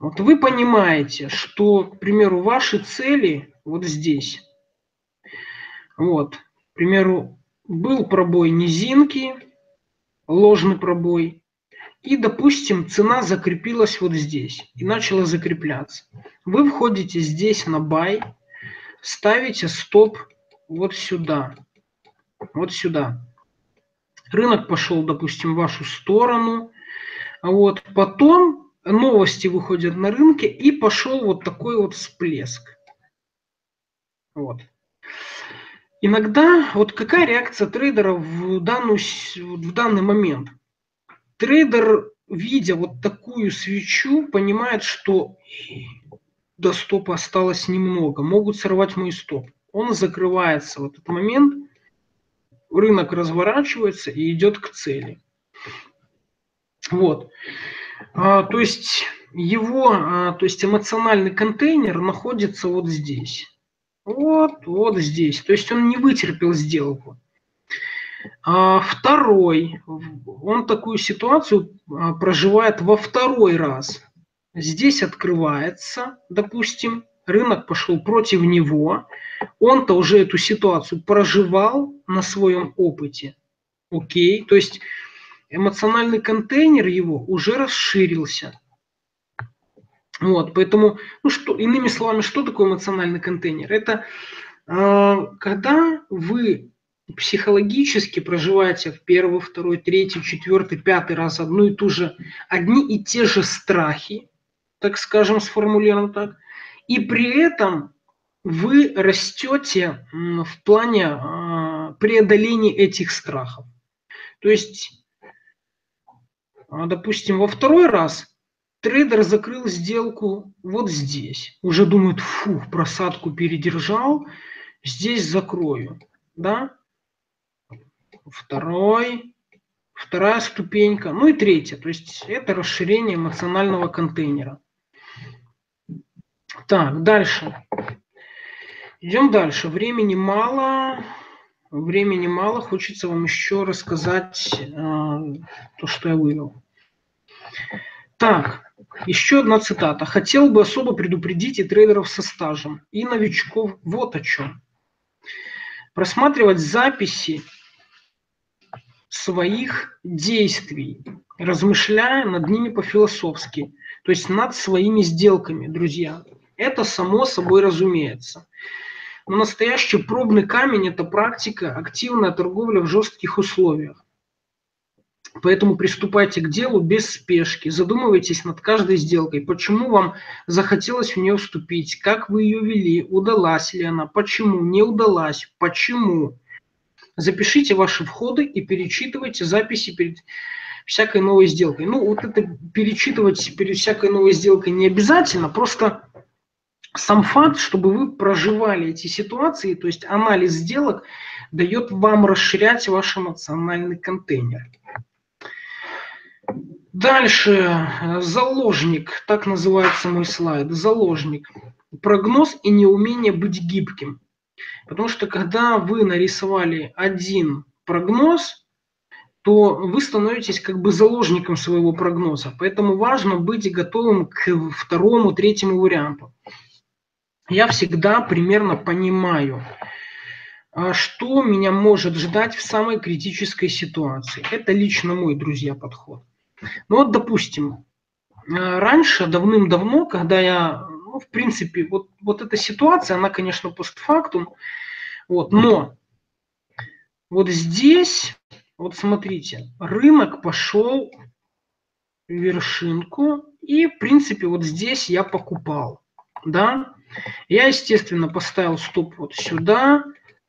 Вот вы понимаете, что, к примеру, ваши цели вот здесь. Вот, к примеру, был пробой низинки, ложный пробой. И, допустим, цена закрепилась вот здесь и начала закрепляться. Вы входите здесь на бай, ставите стоп вот сюда, вот сюда. Рынок пошел, допустим, в вашу сторону. Вот. Потом новости выходят на рынке и пошел вот такой вот всплеск. Вот. Иногда, вот какая реакция трейдера в, данную, в данный момент? Трейдер, видя вот такую свечу, понимает, что до стопа осталось немного, могут сорвать мой стоп. Он закрывается в этот момент, рынок разворачивается и идет к цели. Вот. А, то есть его, а, то есть эмоциональный контейнер находится вот здесь. Вот, вот здесь. То есть он не вытерпел сделку. Второй, он такую ситуацию проживает во второй раз. Здесь открывается, допустим, рынок пошел против него. Он-то уже эту ситуацию проживал на своем опыте. Окей, то есть эмоциональный контейнер его уже расширился. Вот, поэтому, ну что, иными словами, что такое эмоциональный контейнер? Это э, когда вы... психологически проживаете в первый, второй, третий, четвертый, пятый раз одну и ту же, одни и те же страхи, так скажем, сформулировано так, и при этом вы растете в плане преодоления этих страхов. То есть, допустим, во второй раз трейдер закрыл сделку вот здесь, уже думает, фу, просадку передержал, здесь закрою, да? Второй, вторая ступенька, ну и третья. То есть это расширение эмоционального контейнера. Так, дальше. Идем дальше. Времени мало. Времени мало. Хочется вам еще рассказать э, то, что я вывел. Так, Еще одна цитата. «Хотел бы особо предупредить и трейдеров со стажем, и новичков вот о чем. Просматривать записи своих действий, размышляя над ними по-философски, то есть над своими сделками, друзья. Это само собой разумеется. Но настоящий пробный камень – это практика, активная торговля в жестких условиях. Поэтому приступайте к делу без спешки, задумывайтесь над каждой сделкой, почему вам захотелось в нее вступить, как вы ее вели, удалась ли она, почему, не удалась, почему. Запишите ваши входы и перечитывайте записи перед всякой новой сделкой». Ну, вот это перечитывать перед всякой новой сделкой не обязательно, просто сам факт, чтобы вы проживали эти ситуации, то есть анализ сделок дает вам расширять ваш эмоциональный контейнер. Дальше, заложник, так называется мой слайд, заложник, прогноз и неумение быть гибким. Потому что когда вы нарисовали один прогноз, то вы становитесь как бы заложником своего прогноза. Поэтому важно быть готовым к второму, третьему варианту. Я всегда примерно понимаю, что меня может ждать в самой критической ситуации. Это лично мой, друзья, подход. Ну вот, допустим, раньше, давным-давно, когда я, ну, в принципе, вот, вот эта ситуация, она, конечно, постфактум, вот, но вот здесь, вот смотрите, рынок пошел в вершинку, и, в принципе, вот здесь я покупал, да. Я, естественно, поставил стоп вот сюда,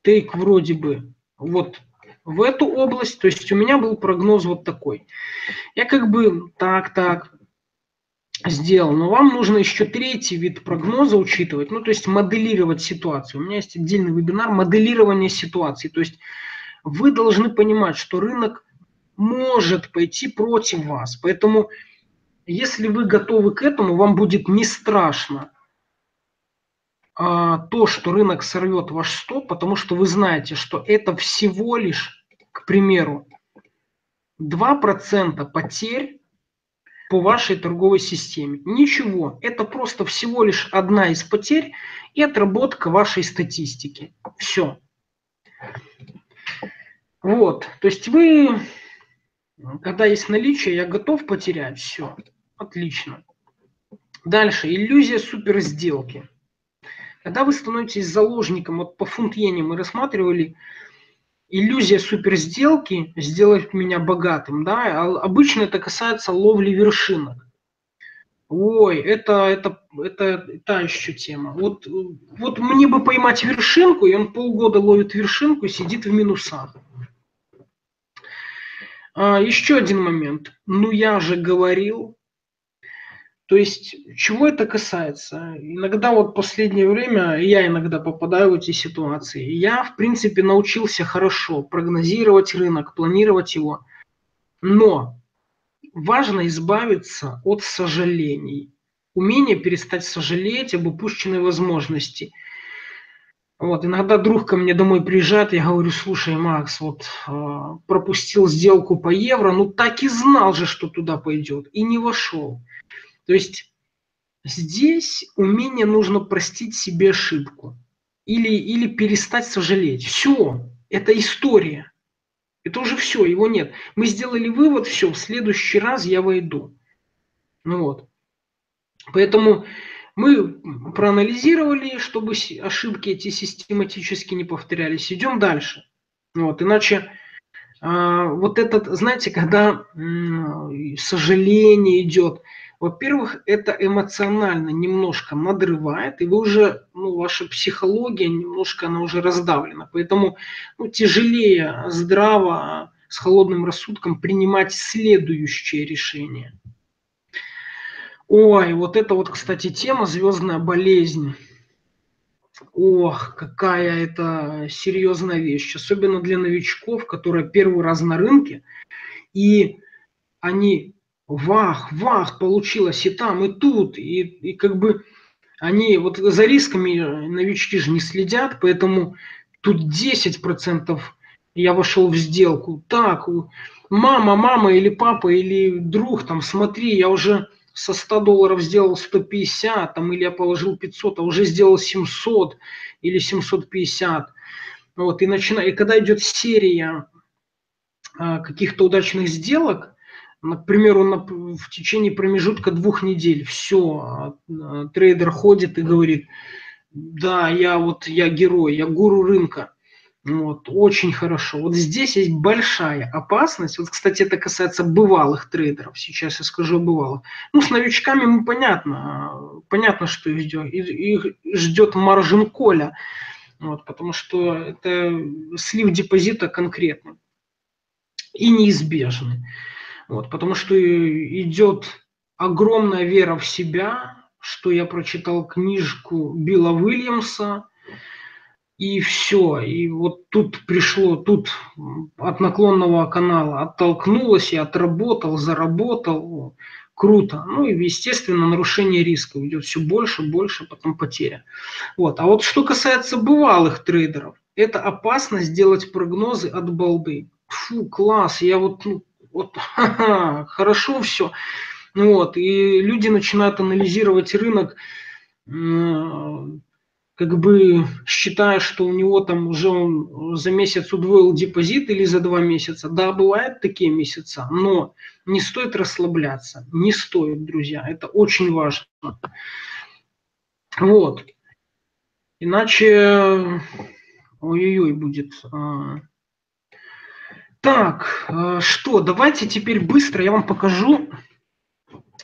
тейк вроде бы вот в эту область, то есть у меня был прогноз вот такой. Я как бы так-так сделал, но вам нужно еще третий вид прогноза учитывать, ну то есть моделировать ситуацию. У меня есть отдельный вебинар «Моделирование ситуации», то есть вы должны понимать, что рынок может пойти против вас, поэтому если вы готовы к этому, вам будет не страшно то, что рынок сорвет ваш стоп, потому что вы знаете, что это всего лишь, к примеру, два процента потерь по вашей торговой системе. Ничего, это просто всего лишь одна из потерь и отработка вашей статистики. Все. Вот, то есть вы, когда есть наличие, я готов потерять, все, отлично. Дальше, иллюзия суперсделки. Когда вы становитесь заложником, вот по фунт-йене мы рассматривали, иллюзия суперсделки сделает меня богатым, да, а обычно это касается ловли вершинок. Ой, это, это, это та еще тема. Вот, вот мне бы поймать вершинку, и он полгода ловит вершинку и сидит в минусах. А, еще один момент. Ну я же говорил. То есть, чего это касается? Иногда вот в последнее время, я иногда попадаю в эти ситуации. Я, в принципе, научился хорошо прогнозировать рынок, планировать его. Но важно избавиться от сожалений. Умение перестать сожалеть об упущенной возможности. Вот, иногда друг ко мне домой приезжает, я говорю: слушай, Макс, вот пропустил сделку по евро, ну так и знал же, что туда пойдет, и не вошел. То есть здесь умение нужно простить себе ошибку или, или перестать сожалеть. Все, это история. Это уже все, его нет. Мы сделали вывод, все, в следующий раз я войду. Ну вот. Поэтому мы проанализировали, чтобы ошибки эти систематически не повторялись. Идем дальше. Вот, иначе... Вот этот, знаете, когда сожаление идет... Во-первых, это эмоционально немножко надрывает, и вы уже, ну, ваша психология немножко, она уже раздавлена. Поэтому, ну, тяжелее здраво, с холодным рассудком принимать следующее решение. Ой, вот это вот, кстати, тема «Звездная болезнь». Ох, какая это серьезная вещь, особенно для новичков, которые первый раз на рынке, и они... Вах, вах, получилось и там, и тут, и, и как бы они вот за рисками новички же не следят, поэтому тут десять процентов я вошел в сделку. Так, мама, мама или папа, или друг, там, смотри, я уже со ста долларов сделал сто пятьдесят, там, или я положил пятьсот, а уже сделал семьсот или семьсот пятьдесят. Вот, и, начина... и когда идет серия а, каких-то удачных сделок, например, он в течение промежутка двух недель, все, трейдер ходит и говорит: да, я вот, я герой, я гуру рынка. Вот, очень хорошо. Вот здесь есть большая опасность. Вот, кстати, это касается бывалых трейдеров. Сейчас я скажу о бывалых. Ну, с новичками мы понятно, понятно, что их ждет. Их ждет маржин-коля, вот, потому что это слив депозита конкретный и неизбежный. Вот, потому что идет огромная вера в себя, что я прочитал книжку Билла Уильямса, и все. И вот тут пришло, тут от наклонного канала оттолкнулось, я отработал, заработал, круто. Ну и, естественно, нарушение риска идет все больше, больше, потом потеря. Вот. А вот что касается бывалых трейдеров, это опасность делать прогнозы от балды. Фу, класс, я вот, ну, вот ха-ха, хорошо все. Вот. И люди начинают анализировать рынок, как бы считая, что у него там уже он за месяц удвоил депозит или за два месяца. Да, бывают такие месяца, но не стоит расслабляться, не стоит, друзья, это очень важно. Вот. Иначе ой-ой-ой будет. Так, что, давайте теперь быстро я вам покажу,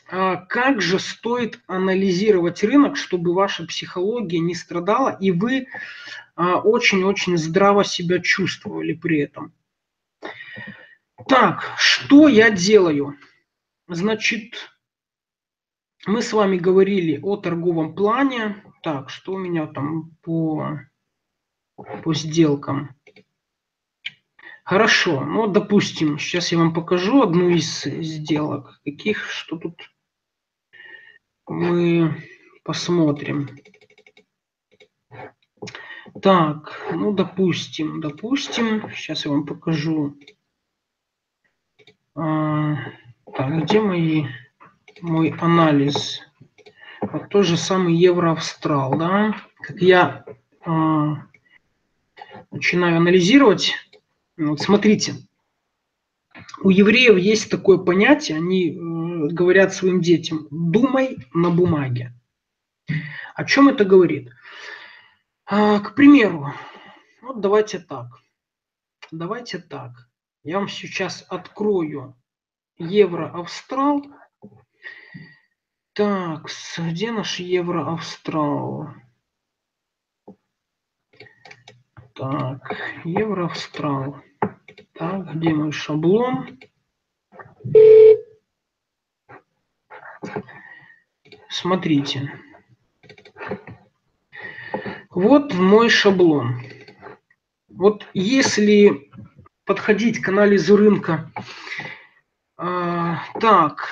как же стоит анализировать рынок, чтобы ваша психология не страдала и вы очень-очень здраво себя чувствовали при этом. Так, что я делаю? Значит, мы с вами говорили о торговом плане. Так, что у меня там по, по сделкам? Хорошо, ну, допустим, сейчас я вам покажу одну из сделок. Каких, что тут... Мы посмотрим. Так, ну, допустим, допустим, сейчас я вам покажу. А, так, где мои, мой анализ? Вот тот же самый Евроавстрал, да? Как я а, начинаю анализировать. Вот смотрите, у евреев есть такое понятие, они говорят своим детям: думай на бумаге. О чем это говорит? А, к примеру, вот давайте так, давайте так, я вам сейчас открою Евроавстрал. Так, где наш Евроавстрал? Так, Евроавстрал. Так, где мой шаблон? Смотрите. Вот мой шаблон. Вот если подходить к анализу рынка. А, так.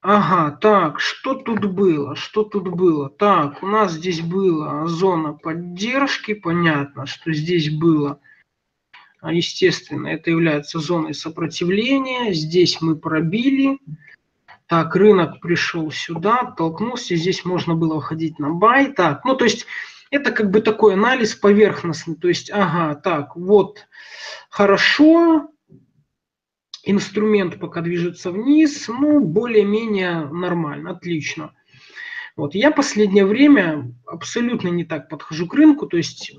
Ага, так, что тут было, что тут было? Так, у нас здесь была зона поддержки, понятно, что здесь было, естественно, это является зоной сопротивления, здесь мы пробили, так, рынок пришел сюда, толкнулся, здесь можно было выходить на бай, так, ну, то есть, это как бы такой анализ поверхностный, то есть, ага, так, вот, хорошо, инструмент пока движется вниз, ну, более-менее нормально, отлично. Вот. Я последнее время абсолютно не так подхожу к рынку, то есть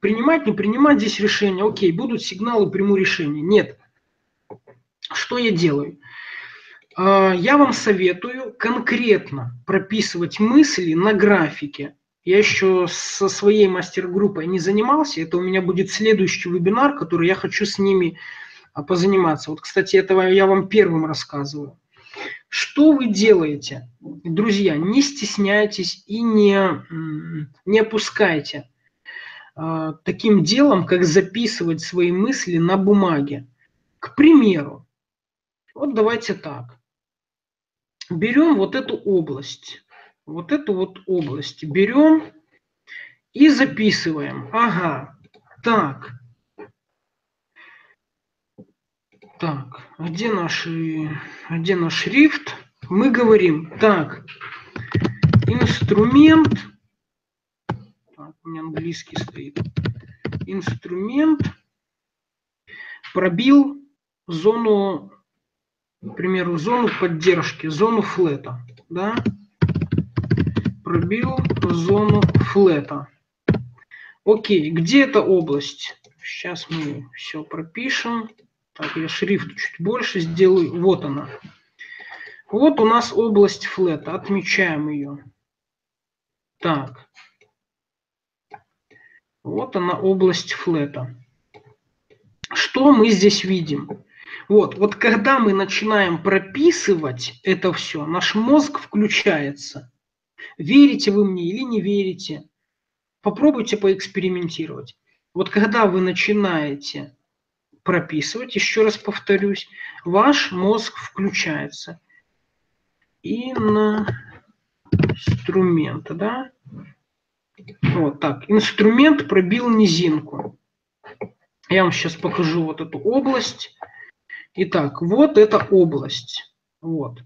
принимать, не принимать здесь решение, окей, будут сигналы, приму решение. Нет. Что я делаю? Я вам советую конкретно прописывать мысли на графике. Я еще со своей мастер-группой не занимался, это у меня будет следующий вебинар, который я хочу с ними позаниматься. Вот, кстати, этого я вам первым рассказываю. Что вы делаете? Друзья, не стесняйтесь и не, не опускайте э, таким делом, как записывать свои мысли на бумаге. К примеру, вот давайте так. Берем вот эту область. Вот эту вот область берем и записываем. Ага, так. Так, где наш, где наш шрифт? мы говорим так, инструмент, так, у меня английский стоит, инструмент пробил зону, к примеру, зону поддержки, зону флета, да, пробил зону флета. Окей, где эта область? Сейчас мы все пропишем. Так, я шрифт чуть больше сделаю. Вот она. Вот у нас область флета. Отмечаем ее. Так. Вот она, область флета. Что мы здесь видим? Вот, вот когда мы начинаем прописывать это все, наш мозг включается. Верите вы мне или не верите? Попробуйте поэкспериментировать. Вот когда вы начинаете прописывать, еще раз повторюсь, ваш мозг включается. Инструмент, да? Вот так. Инструмент пробил низинку. Я вам сейчас покажу вот эту область. Итак, вот эта область. Вот.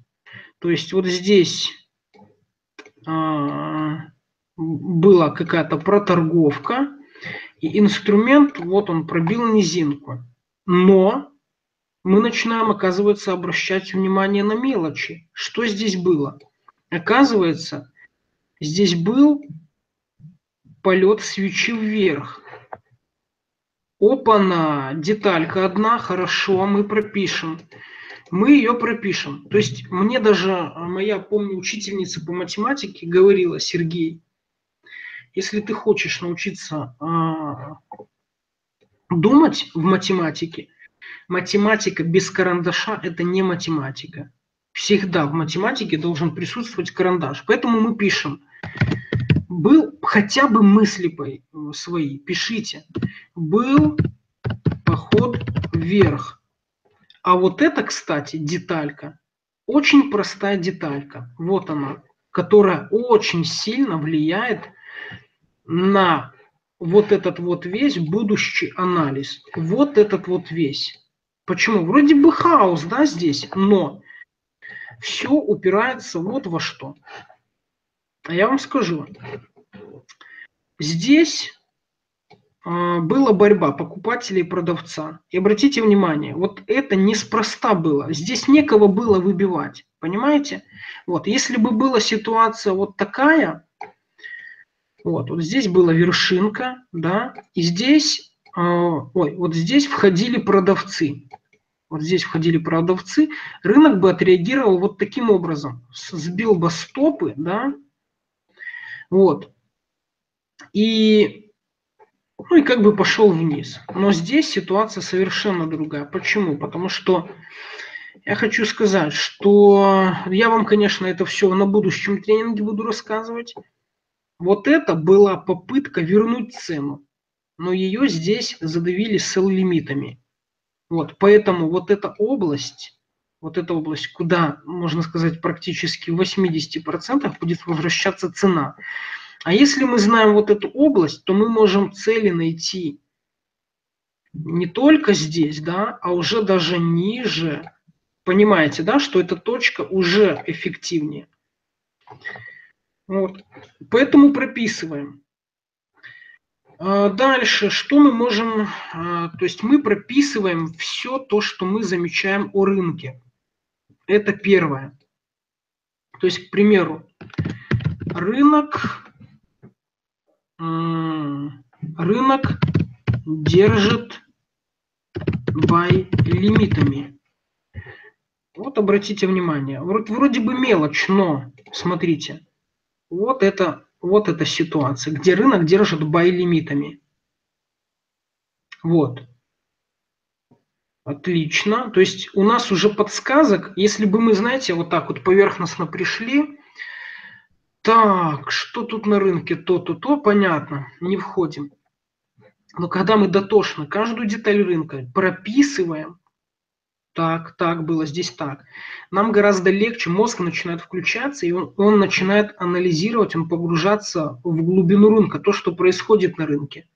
То есть вот здесь а, была какая-то проторговка. И инструмент, вот он, пробил низинку. Но мы начинаем, оказывается, обращать внимание на мелочи. Что здесь было? Оказывается, здесь был полет свечи вверх. Опа-на, деталька одна, хорошо, мы пропишем. Мы ее пропишем. То есть мне даже моя, помню, учительница по математике говорила: Сергей, если ты хочешь научиться а, думать в математике, математика без карандаша – это не математика. Всегда в математике должен присутствовать карандаш. Поэтому мы пишем. Был хотя бы мысли свои, пишите. Был поход вверх. А вот это, кстати, деталька, очень простая деталька. Вот она, которая очень сильно влияет на вот этот вот весь будущий анализ. Вот этот вот весь. Почему? Вроде бы хаос, да, здесь, но все упирается вот во что. А я вам скажу. Здесь э, была борьба покупателя и продавца. И обратите внимание, вот это неспроста было. Здесь некого было выбивать. Понимаете? Вот, если бы была ситуация вот такая... Вот, вот здесь была вершинка, да, и здесь, э, ой, вот здесь входили продавцы. Вот здесь входили продавцы. Рынок бы отреагировал вот таким образом. Сбил бы стопы, да. Вот. И, ну и как бы пошел вниз. Но здесь ситуация совершенно другая. Почему? Потому что я хочу сказать, что я вам, конечно, это все на будущем тренинге буду рассказывать. Вот это была попытка вернуть цену, но ее здесь задавили селл-лимитами. Вот, поэтому вот эта область, вот эта область, куда, можно сказать, практически в восьмидесяти процентах будет возвращаться цена. А если мы знаем вот эту область, то мы можем цели найти не только здесь, да, а уже даже ниже. Понимаете, да, что эта точка уже эффективнее. Вот. Поэтому прописываем. Дальше, что мы можем, то есть мы прописываем все то, что мы замечаем о рынке. Это первое. То есть, к примеру, рынок, рынок держит бай лимитами. Вот обратите внимание, вроде бы мелочь, но смотрите. Вот это, вот эта ситуация, где рынок держит бай-лимитами. Вот. Отлично. То есть у нас уже подсказок, если бы мы, знаете, вот так вот поверхностно пришли. Так, что тут на рынке? То-то-то, понятно, не входим. Но когда мы дотошно каждую деталь рынка прописываем, так, так было, здесь так. Нам гораздо легче, мозг начинает включаться, и он, он начинает анализировать, он погружаться в глубину рынка, то, что происходит на рынке.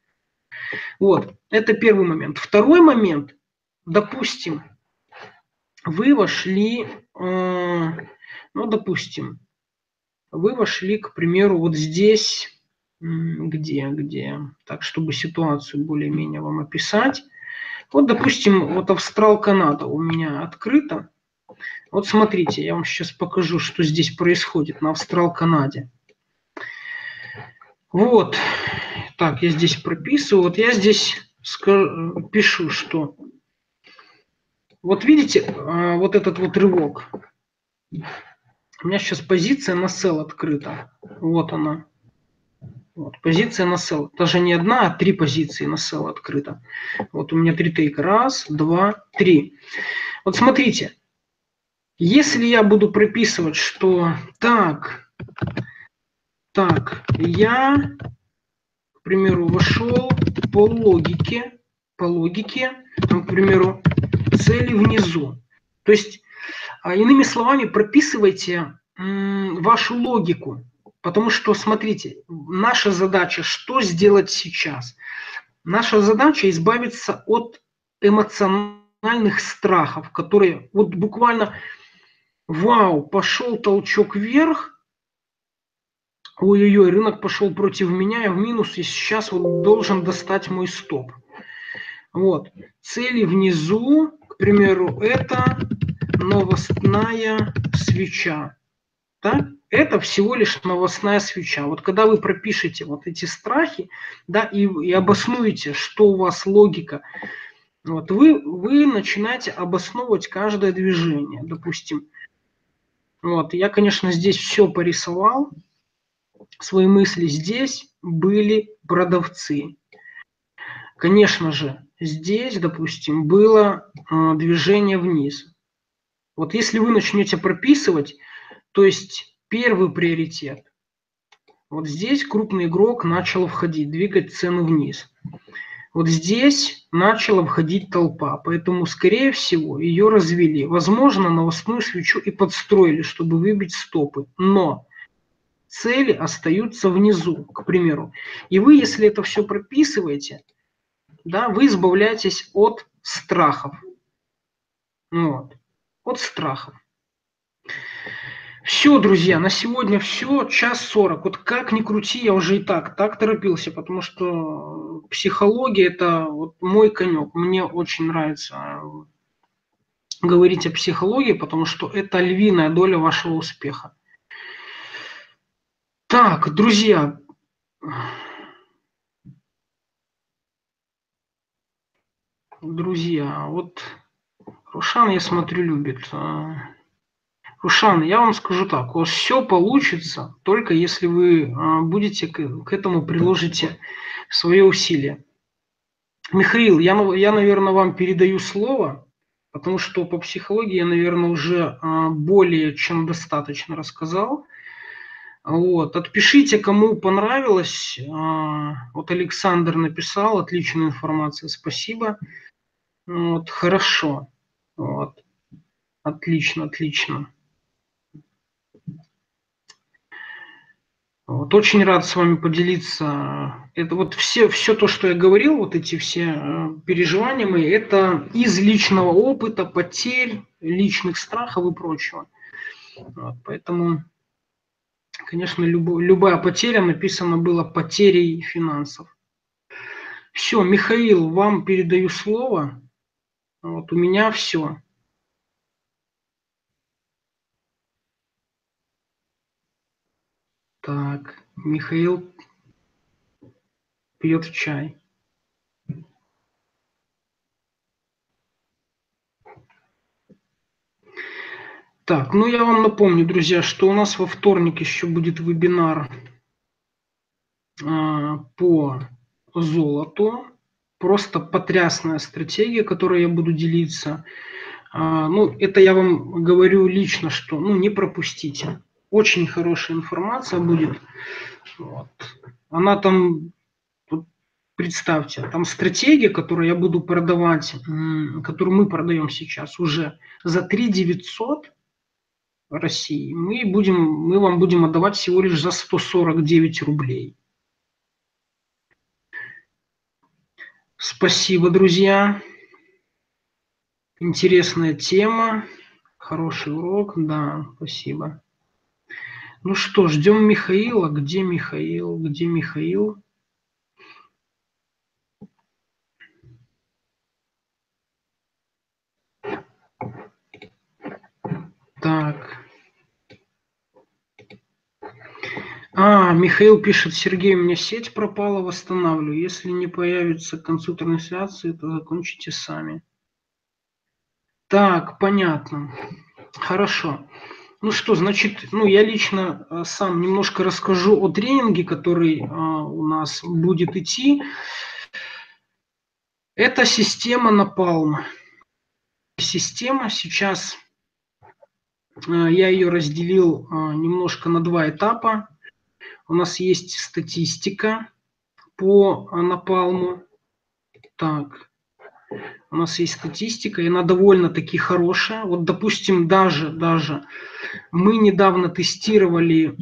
Вот, это первый момент. Второй момент, допустим, вы вошли, э, Ну, допустим, вы вошли, к примеру, вот здесь, где, где, так, чтобы ситуацию более-менее вам описать. Вот, допустим, вот Австрал-Канада у меня открыта. Вот смотрите, я вам сейчас покажу, что здесь происходит на Австрал-Канаде. Вот, так, я здесь прописываю, вот я здесь пишу, что... Вот видите, вот этот вот рывок. У меня сейчас позиция на sell открыта. Вот она. Вот, позиция на sell. Даже не одна, а три позиции на sell открыта. Вот у меня три тейка. Раз, два, три. Вот смотрите. Если я буду прописывать, что так, так, я, к примеру, вошел по логике, по логике, там, к примеру, цели внизу. То есть, иными словами, прописывайте вашу логику. Потому что, смотрите, наша задача, что сделать сейчас? Наша задача избавиться от эмоциональных страхов, которые вот буквально... Вау, пошел толчок вверх, ой-ой-ой, рынок пошел против меня, я в минус, и сейчас вот должен достать мой стоп. Вот, цели внизу, к примеру, это новостная свеча. Да? Это всего лишь новостная свеча. Вот когда вы пропишете вот эти страхи, да, и, и обоснуете, что у вас логика, вот вы, вы начинаете обосновывать каждое движение, допустим. Вот, я, конечно, здесь все порисовал. Свои мысли здесь были продавцы. Конечно же, здесь, допустим, было э, движение вниз. Вот если вы начнете прописывать, то есть первый приоритет. Вот здесь крупный игрок начал входить, двигать цену вниз. Вот здесь начала входить толпа, поэтому, скорее всего, ее развели. Возможно, новостную свечу и подстроили, чтобы выбить стопы. Но цели остаются внизу, к примеру. И вы, если это все прописываете, да, вы избавляетесь от страхов. Вот. От страхов. Все, друзья, на сегодня все, час сорок. Вот как ни крути, я уже и так, так торопился, потому что психология – это вот мой конек. Мне очень нравится говорить о психологии, потому что это львиная доля вашего успеха. Так, друзья. Друзья, вот Рушан, я смотрю, любит... Рушан, я вам скажу так, у вас все получится, только если вы будете к, к этому приложите свои усилия. Михаил, я, я, наверное, вам передаю слово, потому что по психологии я, наверное, уже более чем достаточно рассказал. Вот. Отпишите, кому понравилось. Вот Александр написал, отличная информация, спасибо. Вот, хорошо. Вот. Отлично, отлично. Вот, очень рад с вами поделиться. Это вот все, все то, что я говорил, вот эти все переживания мои, это из личного опыта, потерь, личных страхов и прочего. Вот, поэтому, конечно, любо, любая потеря написана была потерей финансов. Все, Михаил, вам передаю слово. Вот у меня все. Так, Михаил пьет чай. Так, ну я вам напомню, друзья, что у нас во вторник еще будет вебинар э, по золоту. Просто потрясная стратегия, которой я буду делиться. Э, ну, это я вам говорю лично, что ну, не пропустите. Очень хорошая информация будет. Вот. Она там, представьте, там стратегия, которую я буду продавать, которую мы продаем сейчас уже за три девятьсот в России, мы, будем, мы вам будем отдавать всего лишь за сто сорок девять рублей. Спасибо, друзья. Интересная тема. Хороший урок. Да, спасибо. Ну что, ждем Михаила. Где Михаил? Где Михаил? Так. А, Михаил пишет: Сергей, у меня сеть пропала, восстанавливаю. Если не появится к концу трансляции, то закончите сами. Так, понятно. Хорошо. Ну что, значит, ну я лично э, сам немножко расскажу о тренинге, который э, у нас будет идти. Это система Напалм. Система сейчас, э, я ее разделил э, немножко на два этапа. У нас есть статистика по э, Напалму. Так. У нас есть статистика, и она довольно-таки хорошая. Вот, допустим, даже, даже мы недавно тестировали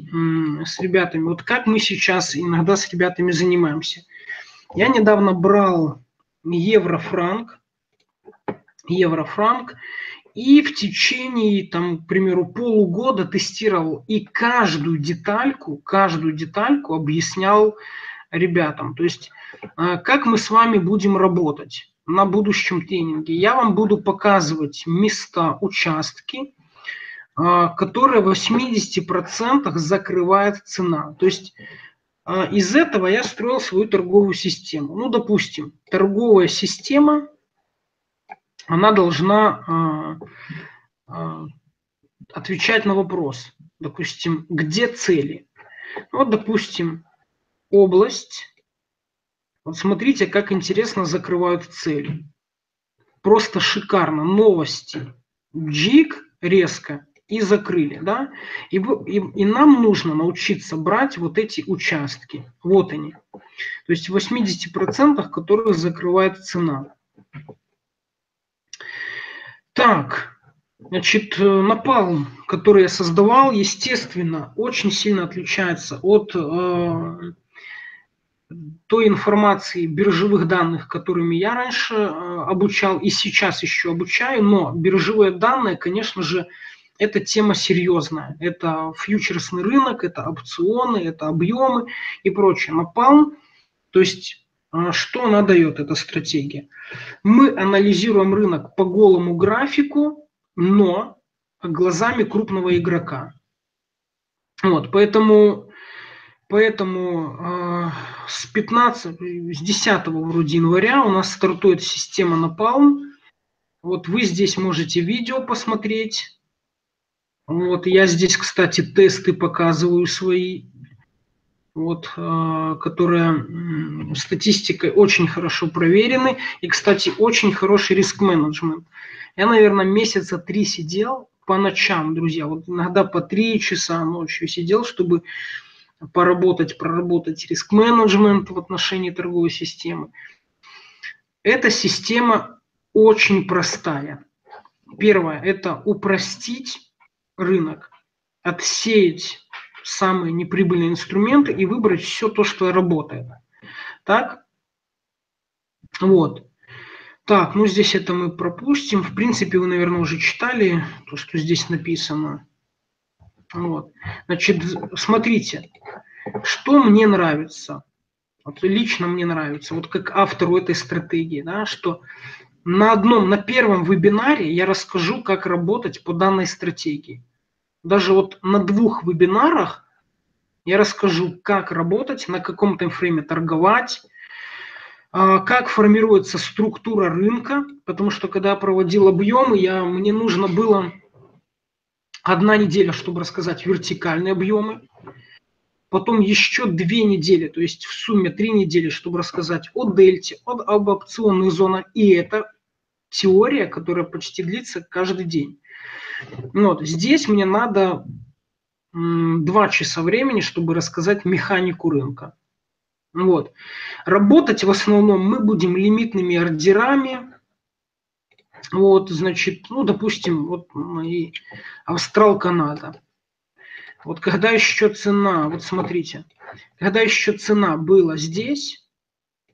с ребятами, вот как мы сейчас иногда с ребятами занимаемся. Я недавно брал евро-франк, евро-франк, и в течение, там, к примеру, полугода тестировал, и каждую детальку, каждую детальку объяснял ребятам. То есть, как мы с вами будем работать на будущем тренинге. Я вам буду показывать места, участки, которые в восьмидесяти процентах закрывает цена. То есть из этого я строил свою торговую систему. Ну, допустим, торговая система, она должна отвечать на вопрос, допустим, где цели. Вот, допустим, область. Вот смотрите, как интересно закрывают цели. Просто шикарно. Новости. Джик резко. И закрыли. Да? И, и, и нам нужно научиться брать вот эти участки. Вот они. То есть в восьмидесяти процентах, которых закрывает цена. Так. Значит, напалм, который я создавал, естественно, очень сильно отличается от... Э, той информации, биржевых данных, которыми я раньше э, обучал и сейчас еще обучаю, но биржевые данные, конечно же, это тема серьезная. Это фьючерсный рынок, это опционы, это объемы и прочее. Напалм, то есть, э, что она дает, эта стратегия? Мы анализируем рынок по голому графику, но глазами крупного игрока. Вот, поэтому... Поэтому э, с пятнадцатого, с десятого вроде января у нас стартует система Напалм. Вот вы здесь можете видео посмотреть. Вот я здесь, кстати, тесты показываю свои, вот, э, которые э, статистикой очень хорошо проверены. И, кстати, очень хороший риск-менеджмент. Я, наверное, месяца три сидел по ночам, друзья. Вот иногда по три часа ночью сидел, чтобы... поработать, проработать риск-менеджмент в отношении торговой системы. Эта система очень простая. Первое – это упростить рынок, отсеять самые неприбыльные инструменты и выбрать все то, что работает. Так? Вот. Так, ну здесь это мы пропустим. В принципе, вы, наверное, уже читали то, что здесь написано. Вот. Значит, смотрите, что мне нравится, вот лично мне нравится, вот как автору этой стратегии, да, что на одном, на первом вебинаре я расскажу, как работать по данной стратегии. Даже вот на двух вебинарах я расскажу, как работать, на каком таймфрейме торговать, как формируется структура рынка, потому что когда я проводил объемы, я, мне нужно было... Одна неделя, чтобы рассказать вертикальные объемы. Потом еще две недели, то есть в сумме три недели, чтобы рассказать о дельте, об опционных зонах. И это теория, которая почти длится каждый день. Вот. Здесь мне надо два часа времени, чтобы рассказать механику рынка. Вот. Работать в основном мы будем лимитными ордерами. Вот, значит, ну, допустим, вот и Австрал-Канада. Вот когда еще цена, вот смотрите, когда еще цена была здесь,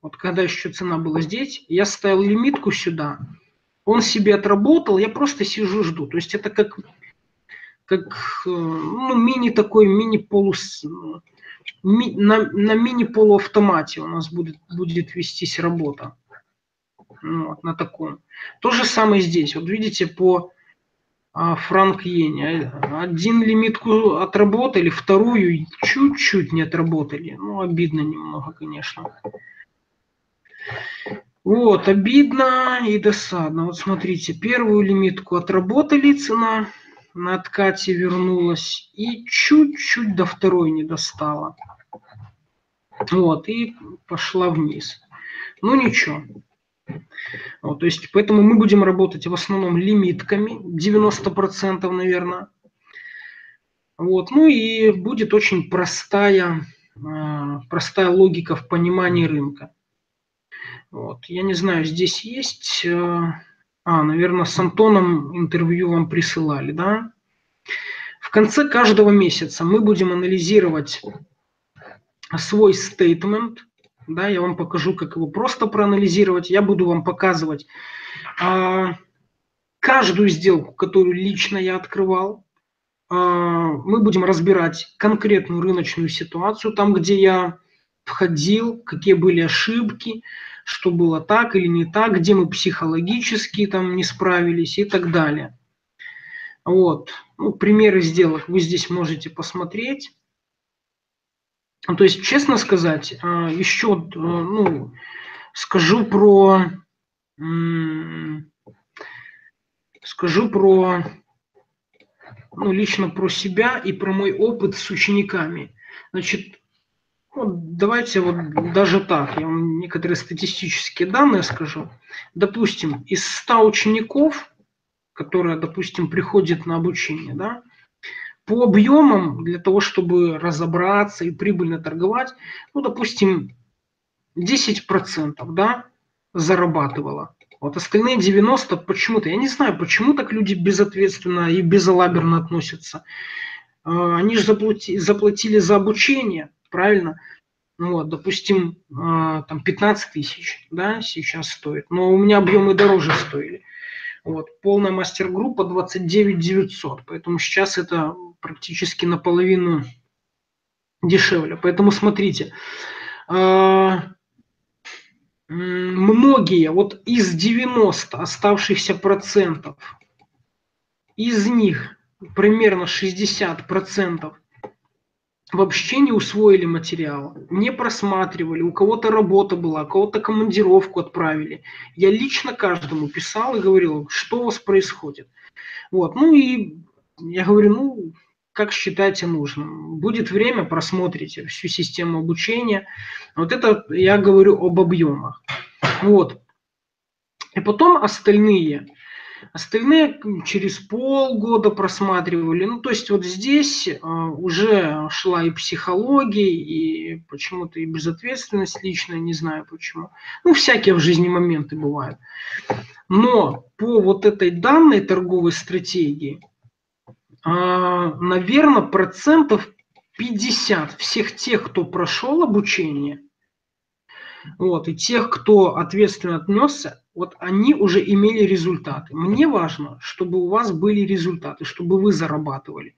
вот когда еще цена была здесь, я ставил лимитку сюда, он себе отработал, я просто сижу, жду. То есть это как как ну, мини такой, мини полус... Ми, на, на мини-полуавтомате у нас будет, будет вестись работа. Вот, на таком. То же самое здесь. Вот видите, по а, франк-иене. Один лимитку отработали, вторую чуть-чуть не отработали. Ну, обидно немного, конечно. Вот, обидно и досадно. Вот смотрите, первую лимитку отработали, цена на откате вернулась и чуть-чуть до второй не достала. Вот, и пошла вниз. Ну, ничего. Вот, то есть, поэтому мы будем работать в основном лимитками, девяносто процентов, наверное. Вот, ну и будет очень простая, простая логика в понимании рынка. Вот, я не знаю, здесь есть... А, наверное, с Антоном интервью вам присылали, да? В конце каждого месяца мы будем анализировать свой стейтмент. Да, я вам покажу, как его просто проанализировать. Я буду вам показывать а, каждую сделку, которую лично я открывал. А, мы будем разбирать конкретную рыночную ситуацию, там, где я входил, какие были ошибки, что было так или не так, где мы психологически там не справились и так далее. Вот. Ну, примеры сделок вы здесь можете посмотреть. То есть, честно сказать, еще ну, скажу про, скажу про, ну, лично про себя и про мой опыт с учениками. Значит, давайте вот даже так, я вам некоторые статистические данные скажу. Допустим, из ста учеников, которые, допустим, приходят на обучение, да, по объемам, для того, чтобы разобраться и прибыльно торговать, ну, допустим, десять процентов, да, зарабатывало. Вот остальные девяносто процентов почему-то, я не знаю, почему так люди безответственно и безалаберно относятся. Они же заплати, заплатили за обучение. Правильно? Ну вот, допустим, там пятнадцать тысяч, да, сейчас стоит, но у меня объемы дороже стоили. Вот, полная мастер-группа двадцать девять тысяч девятьсот, поэтому сейчас это практически наполовину дешевле. Поэтому смотрите, многие, вот из девяноста оставшихся процентов, из них примерно шестьдесят процентов вообще не усвоили материал, не просматривали, у кого-то работа была, у кого-то командировку отправили. Я лично каждому писал и говорил, что у вас происходит. Вот, ну и я говорю, ну, как считаете нужным. Будет время, просмотрите всю систему обучения. Вот это я говорю об объемах. Вот. И потом остальные... Остальные через полгода просматривали. Ну, то есть вот здесь уже шла и психология, и почему-то и безответственность личная, не знаю почему. Ну, всякие в жизни моменты бывают. Но по вот этой данной торговой стратегии, наверное, процентов пятьдесят всех тех, кто прошел обучение, вот, и тех, кто ответственно отнесся, вот они уже имели результаты. Мне важно, чтобы у вас были результаты, чтобы вы зарабатывали.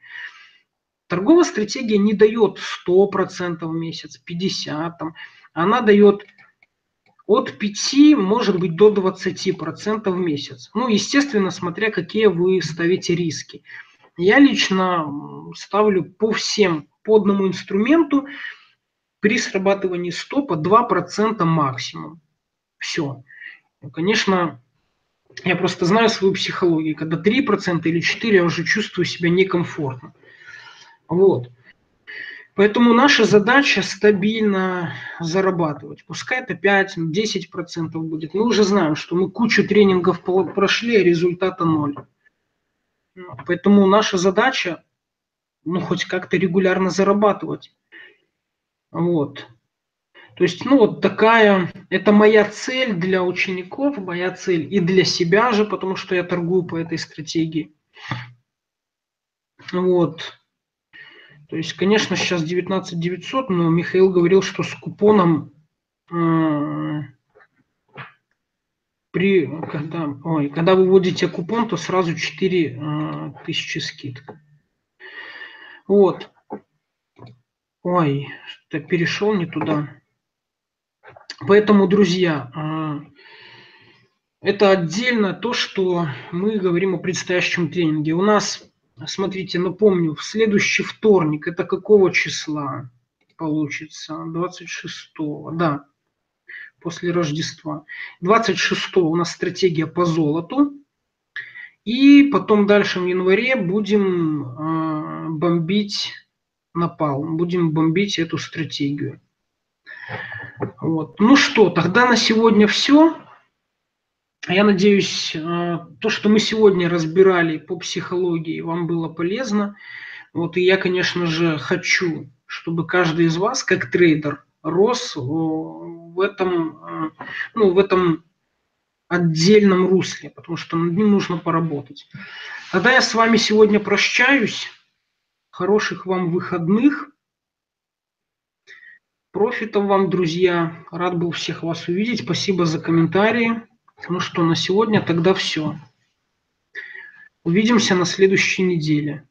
Торговая стратегия не дает сто процентов в месяц, пятьдесят процентов. Там, она дает от пяти процентов, может быть, до двадцати процентов в месяц. Ну, естественно, смотря какие вы ставите риски. Я лично ставлю по всем, по одному инструменту, при срабатывании стопа два процента максимум. Все. Конечно, я просто знаю свою психологию. Когда три процента или четыре процента, я уже чувствую себя некомфортно. Вот. Поэтому наша задача стабильно зарабатывать. Пускай это пять-десять процентов будет. Мы уже знаем, что мы кучу тренингов прошли, а результата ноль. Поэтому наша задача, ну, хоть как-то регулярно зарабатывать. Вот. То есть, ну, вот такая, это моя цель для учеников, моя цель и для себя же, потому что я торгую по этой стратегии. Вот. То есть, конечно, сейчас девятнадцать тысяч девятьсот, но Михаил говорил, что с купоном, э, при, когда, ой, когда вы вводите купон, то сразу четыре тысячи скидка. Вот. Ой, что-то перешел не туда. Поэтому, друзья, это отдельно то, что мы говорим о предстоящем тренинге. У нас, смотрите, напомню, в следующий вторник, это какого числа получится? двадцать шестого, да, после Рождества. двадцать шестого у нас стратегия по золоту. И потом дальше в январе будем бомбить напалм, будем бомбить эту стратегию. Вот. Ну что, тогда на сегодня все. Я надеюсь, то, что мы сегодня разбирали по психологии, вам было полезно. Вот, и я, конечно же, хочу, чтобы каждый из вас, как трейдер, рос в этом, ну, в этом отдельном русле, потому что над ним нужно поработать. Тогда я с вами сегодня прощаюсь. Хороших вам выходных. Профитов вам, друзья. Рад был всех вас увидеть. Спасибо за комментарии. Ну что, на сегодня тогда все. Увидимся на следующей неделе.